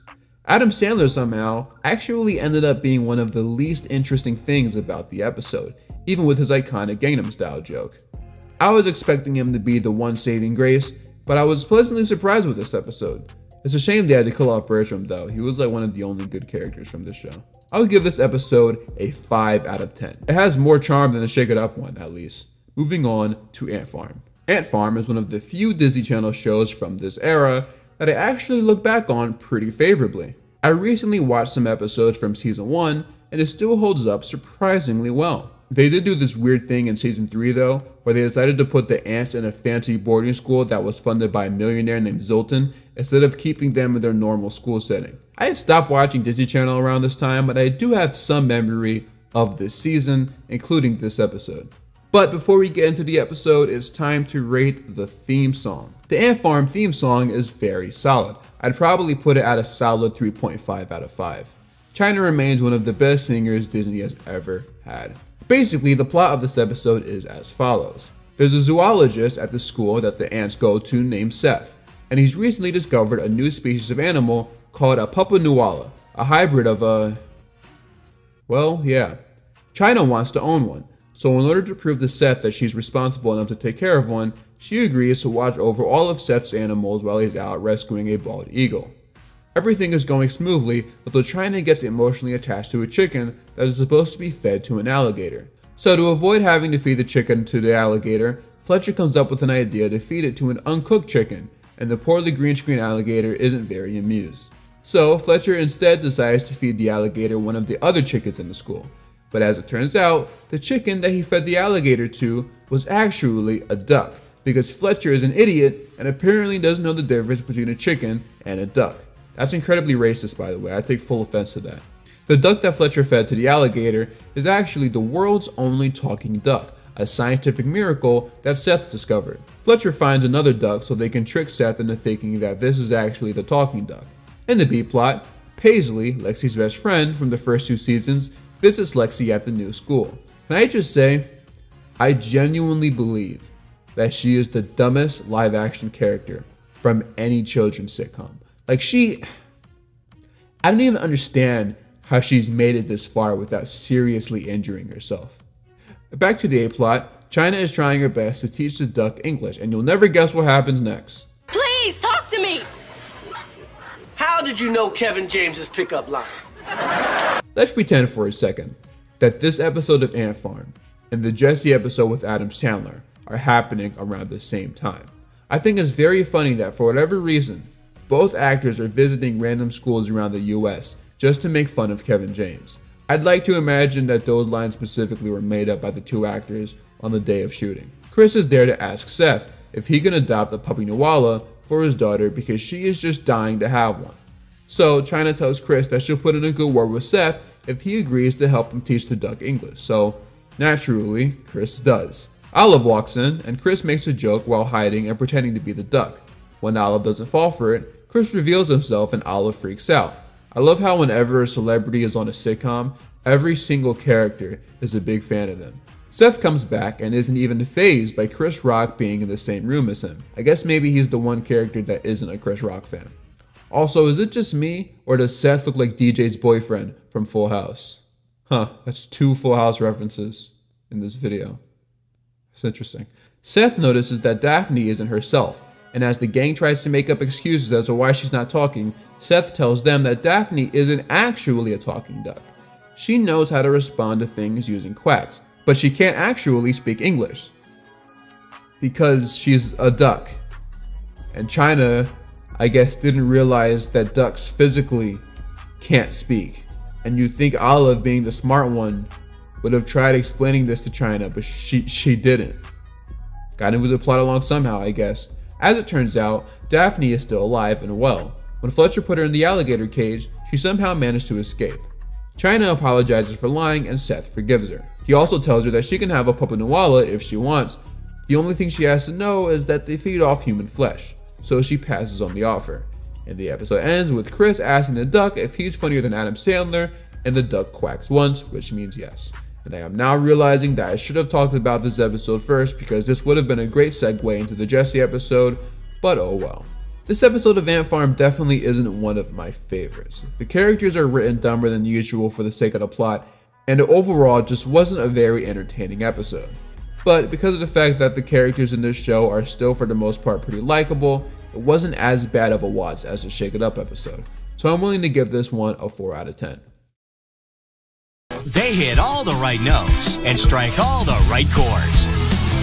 Adam Sandler somehow actually ended up being one of the least interesting things about the episode, even with his iconic Gangnam Style joke. I was expecting him to be the one saving grace, but I was pleasantly surprised with this episode. It's a shame they had to kill off Bertram though, he was like one of the only good characters from this show. I would give this episode a five out of ten. It has more charm than the Shake It Up one, at least. Moving on to Ant Farm. Ant Farm is one of the few Disney Channel shows from this era that I actually look back on pretty favorably. I recently watched some episodes from season one, and it still holds up surprisingly well. They did do this weird thing in season three though, where they decided to put the ants in a fancy boarding school that was funded by a millionaire named Zoltan, instead of keeping them in their normal school setting. I had stopped watching Disney Channel around this time, but I do have some memory of this season, including this episode. But before we get into the episode, it's time to rate the theme song. The Ant Farm theme song is very solid. I'd probably put it at a solid three point five out of five. Chyna remains one of the best singers Disney has ever had. Basically, the plot of this episode is as follows. There's a zoologist at the school that the ants go to named Seth, and he's recently discovered a new species of animal called a papanuala, a hybrid of a... well, yeah. Chyna wants to own one, so in order to prove to Seth that she's responsible enough to take care of one, she agrees to watch over all of Seth's animals while he's out rescuing a bald eagle. Everything is going smoothly until Chyna gets emotionally attached to a chicken that is supposed to be fed to an alligator. So to avoid having to feed the chicken to the alligator, Fletcher comes up with an idea to feed it to an uncooked chicken, and the poorly green screen alligator isn't very amused. So Fletcher instead decides to feed the alligator one of the other chickens in the school. But as it turns out, the chicken that he fed the alligator to was actually a duck, because Fletcher is an idiot and apparently doesn't know the difference between a chicken and a duck. That's incredibly racist, by the way, I take full offense to that. The duck that Fletcher fed to the alligator is actually the world's only talking duck, a scientific miracle that Seth discovered. Fletcher finds another duck so they can trick Seth into thinking that this is actually the talking duck. In the B-plot, Paisley, Lexi's best friend from the first two seasons, visits Lexi at the new school. Can I just say, I genuinely believe that she is the dumbest live-action character from any children's sitcom. Like she, I don't even understand how she's made it this far without seriously injuring herself. Back to the A-plot, Chyna is trying her best to teach the duck English, and you'll never guess what happens next. Please, talk to me! How did you know Kevin James's pickup line? Let's pretend for a second that this episode of Ant Farm and the Jesse episode with Adam Sandler are happening around the same time. I think it's very funny that for whatever reason, both actors are visiting random schools around the U S just to make fun of Kevin James. I'd like to imagine that those lines specifically were made up by the two actors on the day of shooting. Chris is there to ask Seth if he can adopt a papanuala for his daughter because she is just dying to have one. So Chyna tells Chris that she'll put in a good word with Seth if he agrees to help him teach the duck English. So naturally, Chris does. Olive walks in and Chris makes a joke while hiding and pretending to be the duck. When Olive doesn't fall for it, Chris reveals himself and Olive freaks out. I love how whenever a celebrity is on a sitcom, every single character is a big fan of them. Seth comes back and isn't even fazed by Chris Rock being in the same room as him. I guess maybe he's the one character that isn't a Chris Rock fan. Also, is it just me, or does Seth look like D J's boyfriend from Full House? Huh, that's two Full House references in this video. It's interesting. Seth notices that Daphne isn't herself, and as the gang tries to make up excuses as to why she's not talking, Seth tells them that Daphne isn't actually a talking duck. She knows how to respond to things using quacks, but she can't actually speak English because she's a duck. And China, I guess, didn't realize that ducks physically can't speak. And you'd think Olive, being the smart one, would have tried explaining this to China, but she she didn't. Got into the plot along somehow, I guess. As it turns out, Daphne is still alive and well. When Fletcher put her in the alligator cage, she somehow managed to escape. China apologizes for lying and Seth forgives her. He also tells her that she can have a Papa Nawala if she wants. The only thing she has to know is that they feed off human flesh, so she passes on the offer. And the episode ends with Chris asking the duck if he's funnier than Adam Sandler, and the duck quacks once, which means yes. And I am now realizing that I should have talked about this episode first, because this would have been a great segue into the Jesse episode, but oh well. This episode of Ant Farm definitely isn't one of my favorites. The characters are written dumber than usual for the sake of the plot, and it overall just wasn't a very entertaining episode. But because of the fact that the characters in this show are still for the most part pretty likable, it wasn't as bad of a watch as the Shake It Up episode. So I'm willing to give this one a four out of ten. They hit all the right notes and strike all the right chords.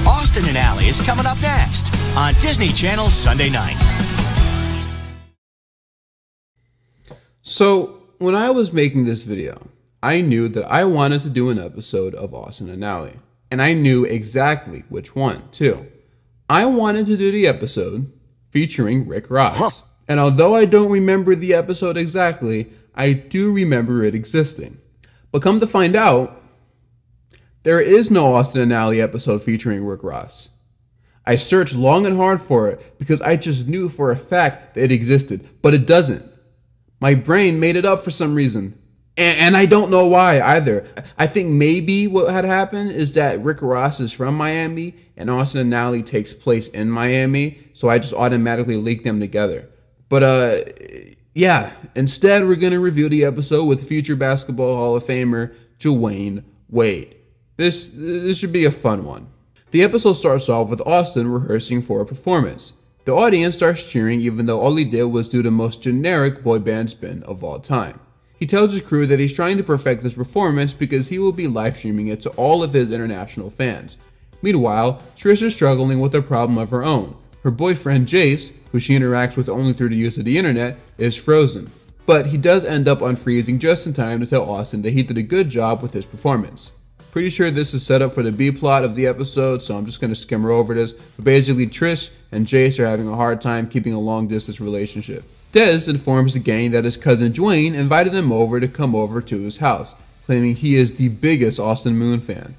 Austin and Ally is coming up next on Disney Channel Sunday night. So, when I was making this video, I knew that I wanted to do an episode of Austin and Ally, and I knew exactly which one, too. I wanted to do the episode featuring Rick Ross, huh. And although I don't remember the episode exactly, I do remember it existing. But come to find out, there is no Austin and Ally episode featuring Rick Ross. I searched long and hard for it because I just knew for a fact that it existed, but it doesn't. My brain made it up for some reason, and, and I don't know why either. I think maybe what had happened is that Rick Ross is from Miami, and Austin and Ally takes place in Miami, so I just automatically linked them together. But, uh, yeah, instead we're going to review the episode with future Basketball Hall of Famer Dwyane Wade. This, this should be a fun one. The episode starts off with Austin rehearsing for a performance. The audience starts cheering even though all he did was do the most generic boy band spin of all time. He tells his crew that he's trying to perfect this performance because he will be live streaming it to all of his international fans. Meanwhile, Trish is struggling with a problem of her own. Her boyfriend Jace, who she interacts with only through the use of the internet, is frozen. But he does end up unfreezing just in time to tell Austin that he did a good job with his performance. Pretty sure this is set up for the B-plot of the episode, so I'm just going to skimmer over this. But basically, Trish and Jace are having a hard time keeping a long-distance relationship. Dez informs the gang that his cousin Dwyane invited them over to come over to his house, claiming he is the biggest Austin Moon fan.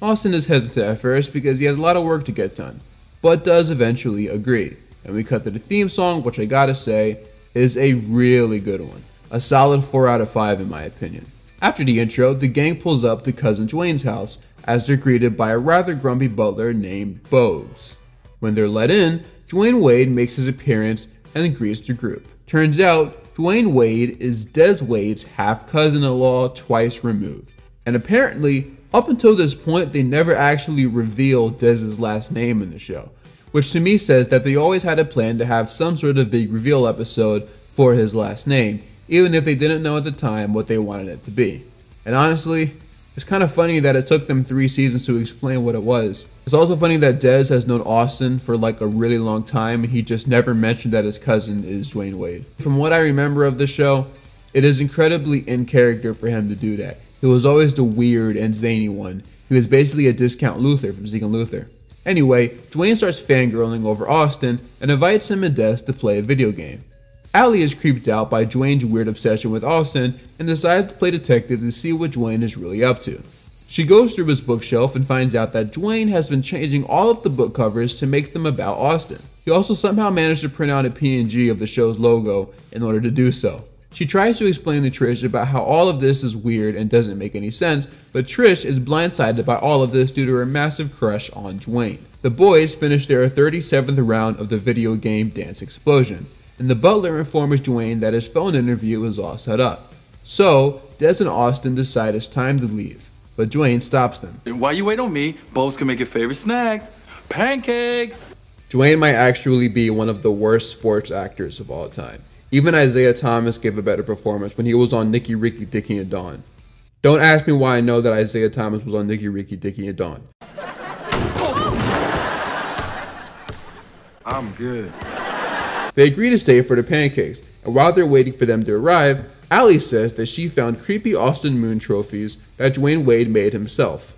Austin is hesitant at first because he has a lot of work to get done, but does eventually agree. And we cut to the theme song, which I gotta say is a really good one. A solid four out of five in my opinion. After the intro, the gang pulls up to cousin Dwyane's house as they're greeted by a rather grumpy butler named Bogues. When they're let in, Dwyane Wade makes his appearance and greets the group. Turns out, Dwyane Wade is Dez Wade's half-cousin-in-law twice removed. And apparently, up until this point, they never actually revealed Dez's last name in the show, which to me says that they always had a plan to have some sort of big reveal episode for his last name, even if they didn't know at the time what they wanted it to be. And honestly, it's kind of funny that it took them three seasons to explain what it was. It's also funny that Dez has known Austin for like a really long time and he just never mentioned that his cousin is Dwyane Wade. From what I remember of the show, it is incredibly in character for him to do that. He was always the weird and zany one. He was basically a discount Luther from Zeke and Luther. Anyway, Dwyane starts fangirling over Austin and invites him and Dez to play a video game. Ally is creeped out by Dwyane's weird obsession with Austin and decides to play detective to see what Dwyane is really up to. She goes through his bookshelf and finds out that Dwyane has been changing all of the book covers to make them about Austin. He also somehow managed to print out a P N G of the show's logo in order to do so. She tries to explain to Trish about how all of this is weird and doesn't make any sense, but Trish is blindsided by all of this due to her massive crush on Dwayne. The boys finish their thirty-seventh round of the video game Dance Explosion, and the butler informs Dwayne that his phone interview is all set up. So, Des and Austin decide it's time to leave, but Dwayne stops them. While you wait on me, Bose can make your favorite snacks, pancakes! Dwayne might actually be one of the worst sports actors of all time. Even Isaiah Thomas gave a better performance when he was on Nicky, Ricky, Dicky, and Dawn. Don't ask me why I know that Isaiah Thomas was on Nicky, Ricky, Dicky, and Dawn. I'm good. They agree to stay for the pancakes, and while they're waiting for them to arrive, Allie says that she found creepy Austin Moon trophies that Dwayne Wade made himself.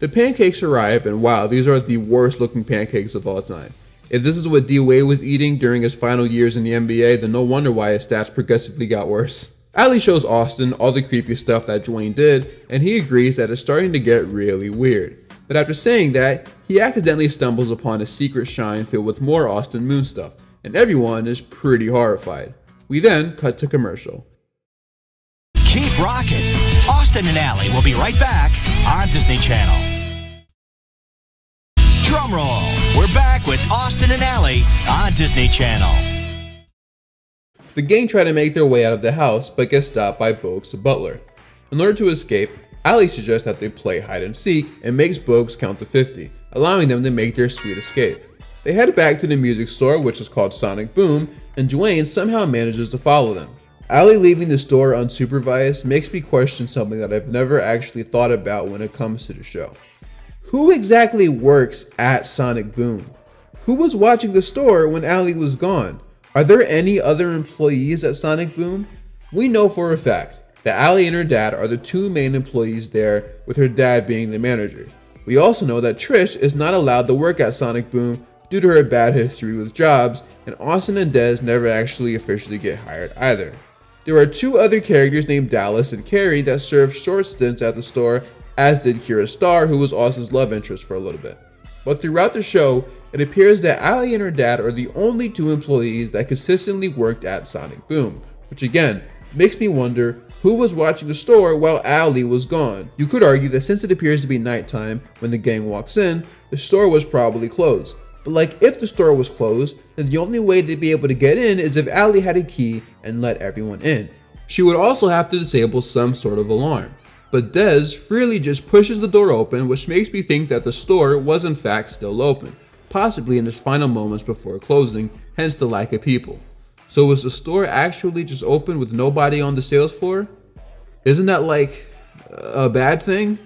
The pancakes arrive, and wow, these are the worst looking pancakes of all time. If this is what D Wade was eating during his final years in the N B A, then no wonder why his stats progressively got worse. Allie shows Austin all the creepy stuff that Dwayne did, and he agrees that it's starting to get really weird. But after saying that, he accidentally stumbles upon a secret shrine filled with more Austin Moon stuff, and everyone is pretty horrified. We then cut to commercial. Keep rocking. Austin and Allie will be right back on Disney Channel. Drum roll. We're back with Austin and Allie on Disney Channel. The gang try to make their way out of the house, but get stopped by Bogues the butler. In order to escape, Allie suggests that they play hide and seek and makes Bogues count to fifty, allowing them to make their sweet escape. They head back to the music store, which is called Sonic Boom, and Dwayne somehow manages to follow them. Allie leaving the store unsupervised makes me question something that I've never actually thought about when it comes to the show. Who exactly works at Sonic Boom? Who was watching the store when Allie was gone? Are there any other employees at Sonic Boom? We know for a fact that Allie and her dad are the two main employees there, with her dad being the manager. We also know that Trish is not allowed to work at Sonic Boom due to her bad history with jobs, and Austin and Des never actually officially get hired either. There are two other characters named Dallas and Carrie that served short stints at the store, as did Kira Starr, who was Austin's love interest for a little bit. But throughout the show, it appears that Allie and her dad are the only two employees that consistently worked at Sonic Boom, which again, makes me wonder who was watching the store while Allie was gone. You could argue that since it appears to be nighttime when the gang walks in, the store was probably closed. But like, if the store was closed, then the only way they'd be able to get in is if Allie had a key and let everyone in. She would also have to disable some sort of alarm. But Des freely just pushes the door open, which makes me think that the store was in fact still open, possibly in its final moments before closing, hence the lack of people. So was the store actually just open with nobody on the sales floor? Isn't that like a bad thing?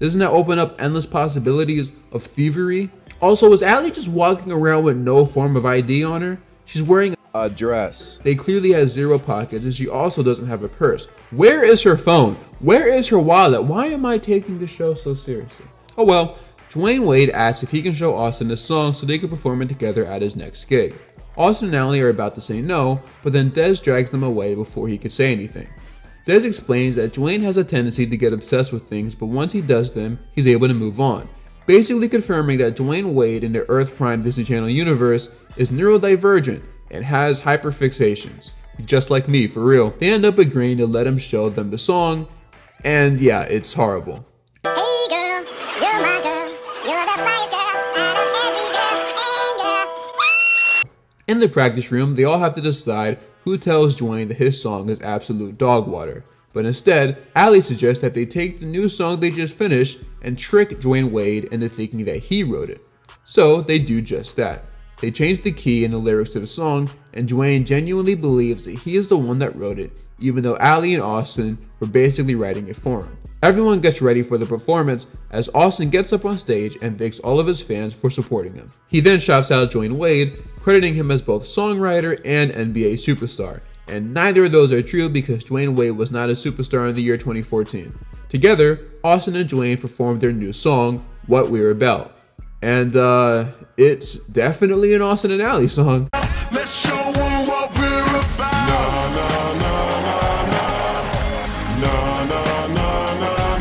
Doesn't that open up endless possibilities of thievery? Also, was Allie just walking around with no form of I D on her? She's wearing a dress. They clearly have zero pockets, and she also doesn't have a purse. Where is her phone? Where is her wallet? Why am I taking the show so seriously? Oh well, Dwayne Wade asks if he can show Austin this song so they can perform it together at his next gig. Austin and Allie are about to say no, but then Des drags them away before he can say anything. Des explains that Dwayne has a tendency to get obsessed with things, but once he does them, he's able to move on. Basically confirming that Dwayne Wade in the Earth Prime Disney Channel universe is neurodivergent and has hyperfixations. Just like me, for real. They end up agreeing to let him show them the song, and yeah, it's horrible. Hey girl, you're my girl, you're the fire girl, out of every girl, and girl, yeah! In the practice room, they all have to decide who tells Dwayne that his song is absolute dog water. But instead, Allie suggests that they take the new song they just finished and trick Dwayne Wade into thinking that he wrote it. So they do just that. They change the key and the lyrics to the song, and Dwayne genuinely believes that he is the one that wrote it, even though Allie and Austin were basically writing it for him. Everyone gets ready for the performance as Austin gets up on stage and thanks all of his fans for supporting him. He then shouts out Dwayne Wade, crediting him as both songwriter and N B A superstar. And neither of those are true because Dwayne Wade was not a superstar in the year twenty fourteen. Together, Austin and Dwayne performed their new song, What We're About. And uh, it's definitely an Austin and Allie song. Let's show them what we're about. Nah, nah, nah, nah, nah. Nah, nah, nah,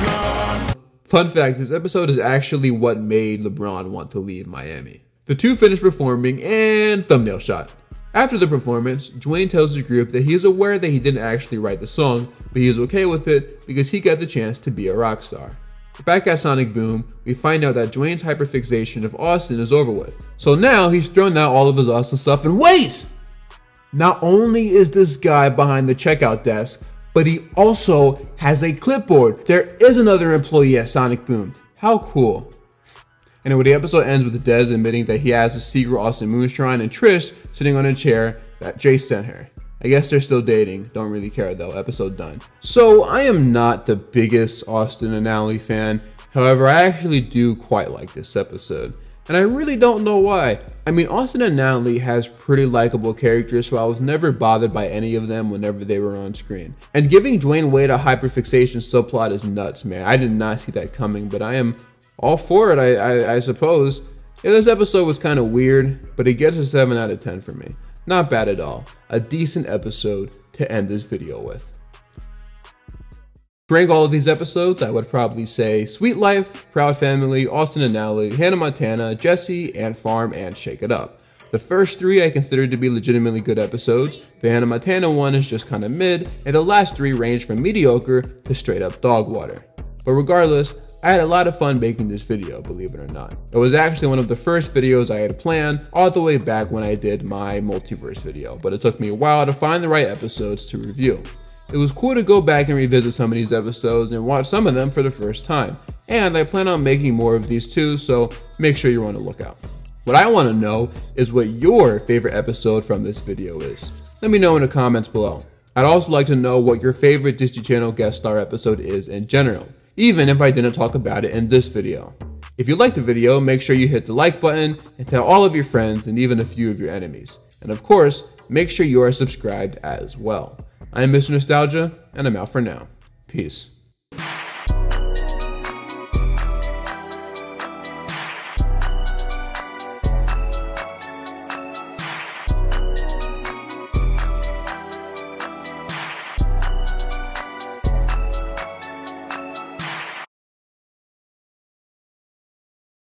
nah, nah. Fun fact, this episode is actually what made LeBron want to leave Miami. The two finish performing and thumbnail shot. After the performance, Dwayne tells the group that he is aware that he didn't actually write the song, but he is okay with it because he got the chance to be a rock star. Back at Sonic Boom, we find out that Dwayne's hyperfixation of Austin is over with. So now he's thrown out all of his Austin stuff and wait! Not only is this guy behind the checkout desk, but he also has a clipboard. There is another employee at Sonic Boom. How cool. Anyway, the episode ends with Dez admitting that he has a secret Austin Moon shrine and Trish sitting on a chair that Jay sent her. I guess they're still dating. Don't really care though. Episode done. So I am not the biggest Austin and Ally fan. However, I actually do quite like this episode. And I really don't know why. I mean, Austin and Natalie has pretty likable characters, so I was never bothered by any of them whenever they were on screen. And giving Dwayne Wade a hyperfixation subplot is nuts, man. I did not see that coming, but I am all for it, I, I, I suppose. Yeah, this episode was kind of weird, but it gets a seven out of ten for me. Not bad at all. A decent episode to end this video with. Rank all of these episodes, I would probably say Suite Life, Proud Family, Austin and Ally, Hannah Montana, Jesse, and Farm, and Shake It Up. The first three I consider to be legitimately good episodes, the Hannah Montana one is just kinda mid, and the last three range from mediocre to straight up dog water. But regardless, I had a lot of fun making this video, believe it or not. It was actually one of the first videos I had planned all the way back when I did my multiverse video, but it took me a while to find the right episodes to review. It was cool to go back and revisit some of these episodes and watch some of them for the first time. And I plan on making more of these too, so make sure you're on the lookout. What I want to know is what your favorite episode from this video is. Let me know in the comments below. I'd also like to know what your favorite Disney Channel guest star episode is in general, even if I didn't talk about it in this video. If you liked the video, make sure you hit the like button and tell all of your friends and even a few of your enemies. And of course, make sure you are subscribed as well. I'm Mister Nostalgia, and I'm out for now. Peace.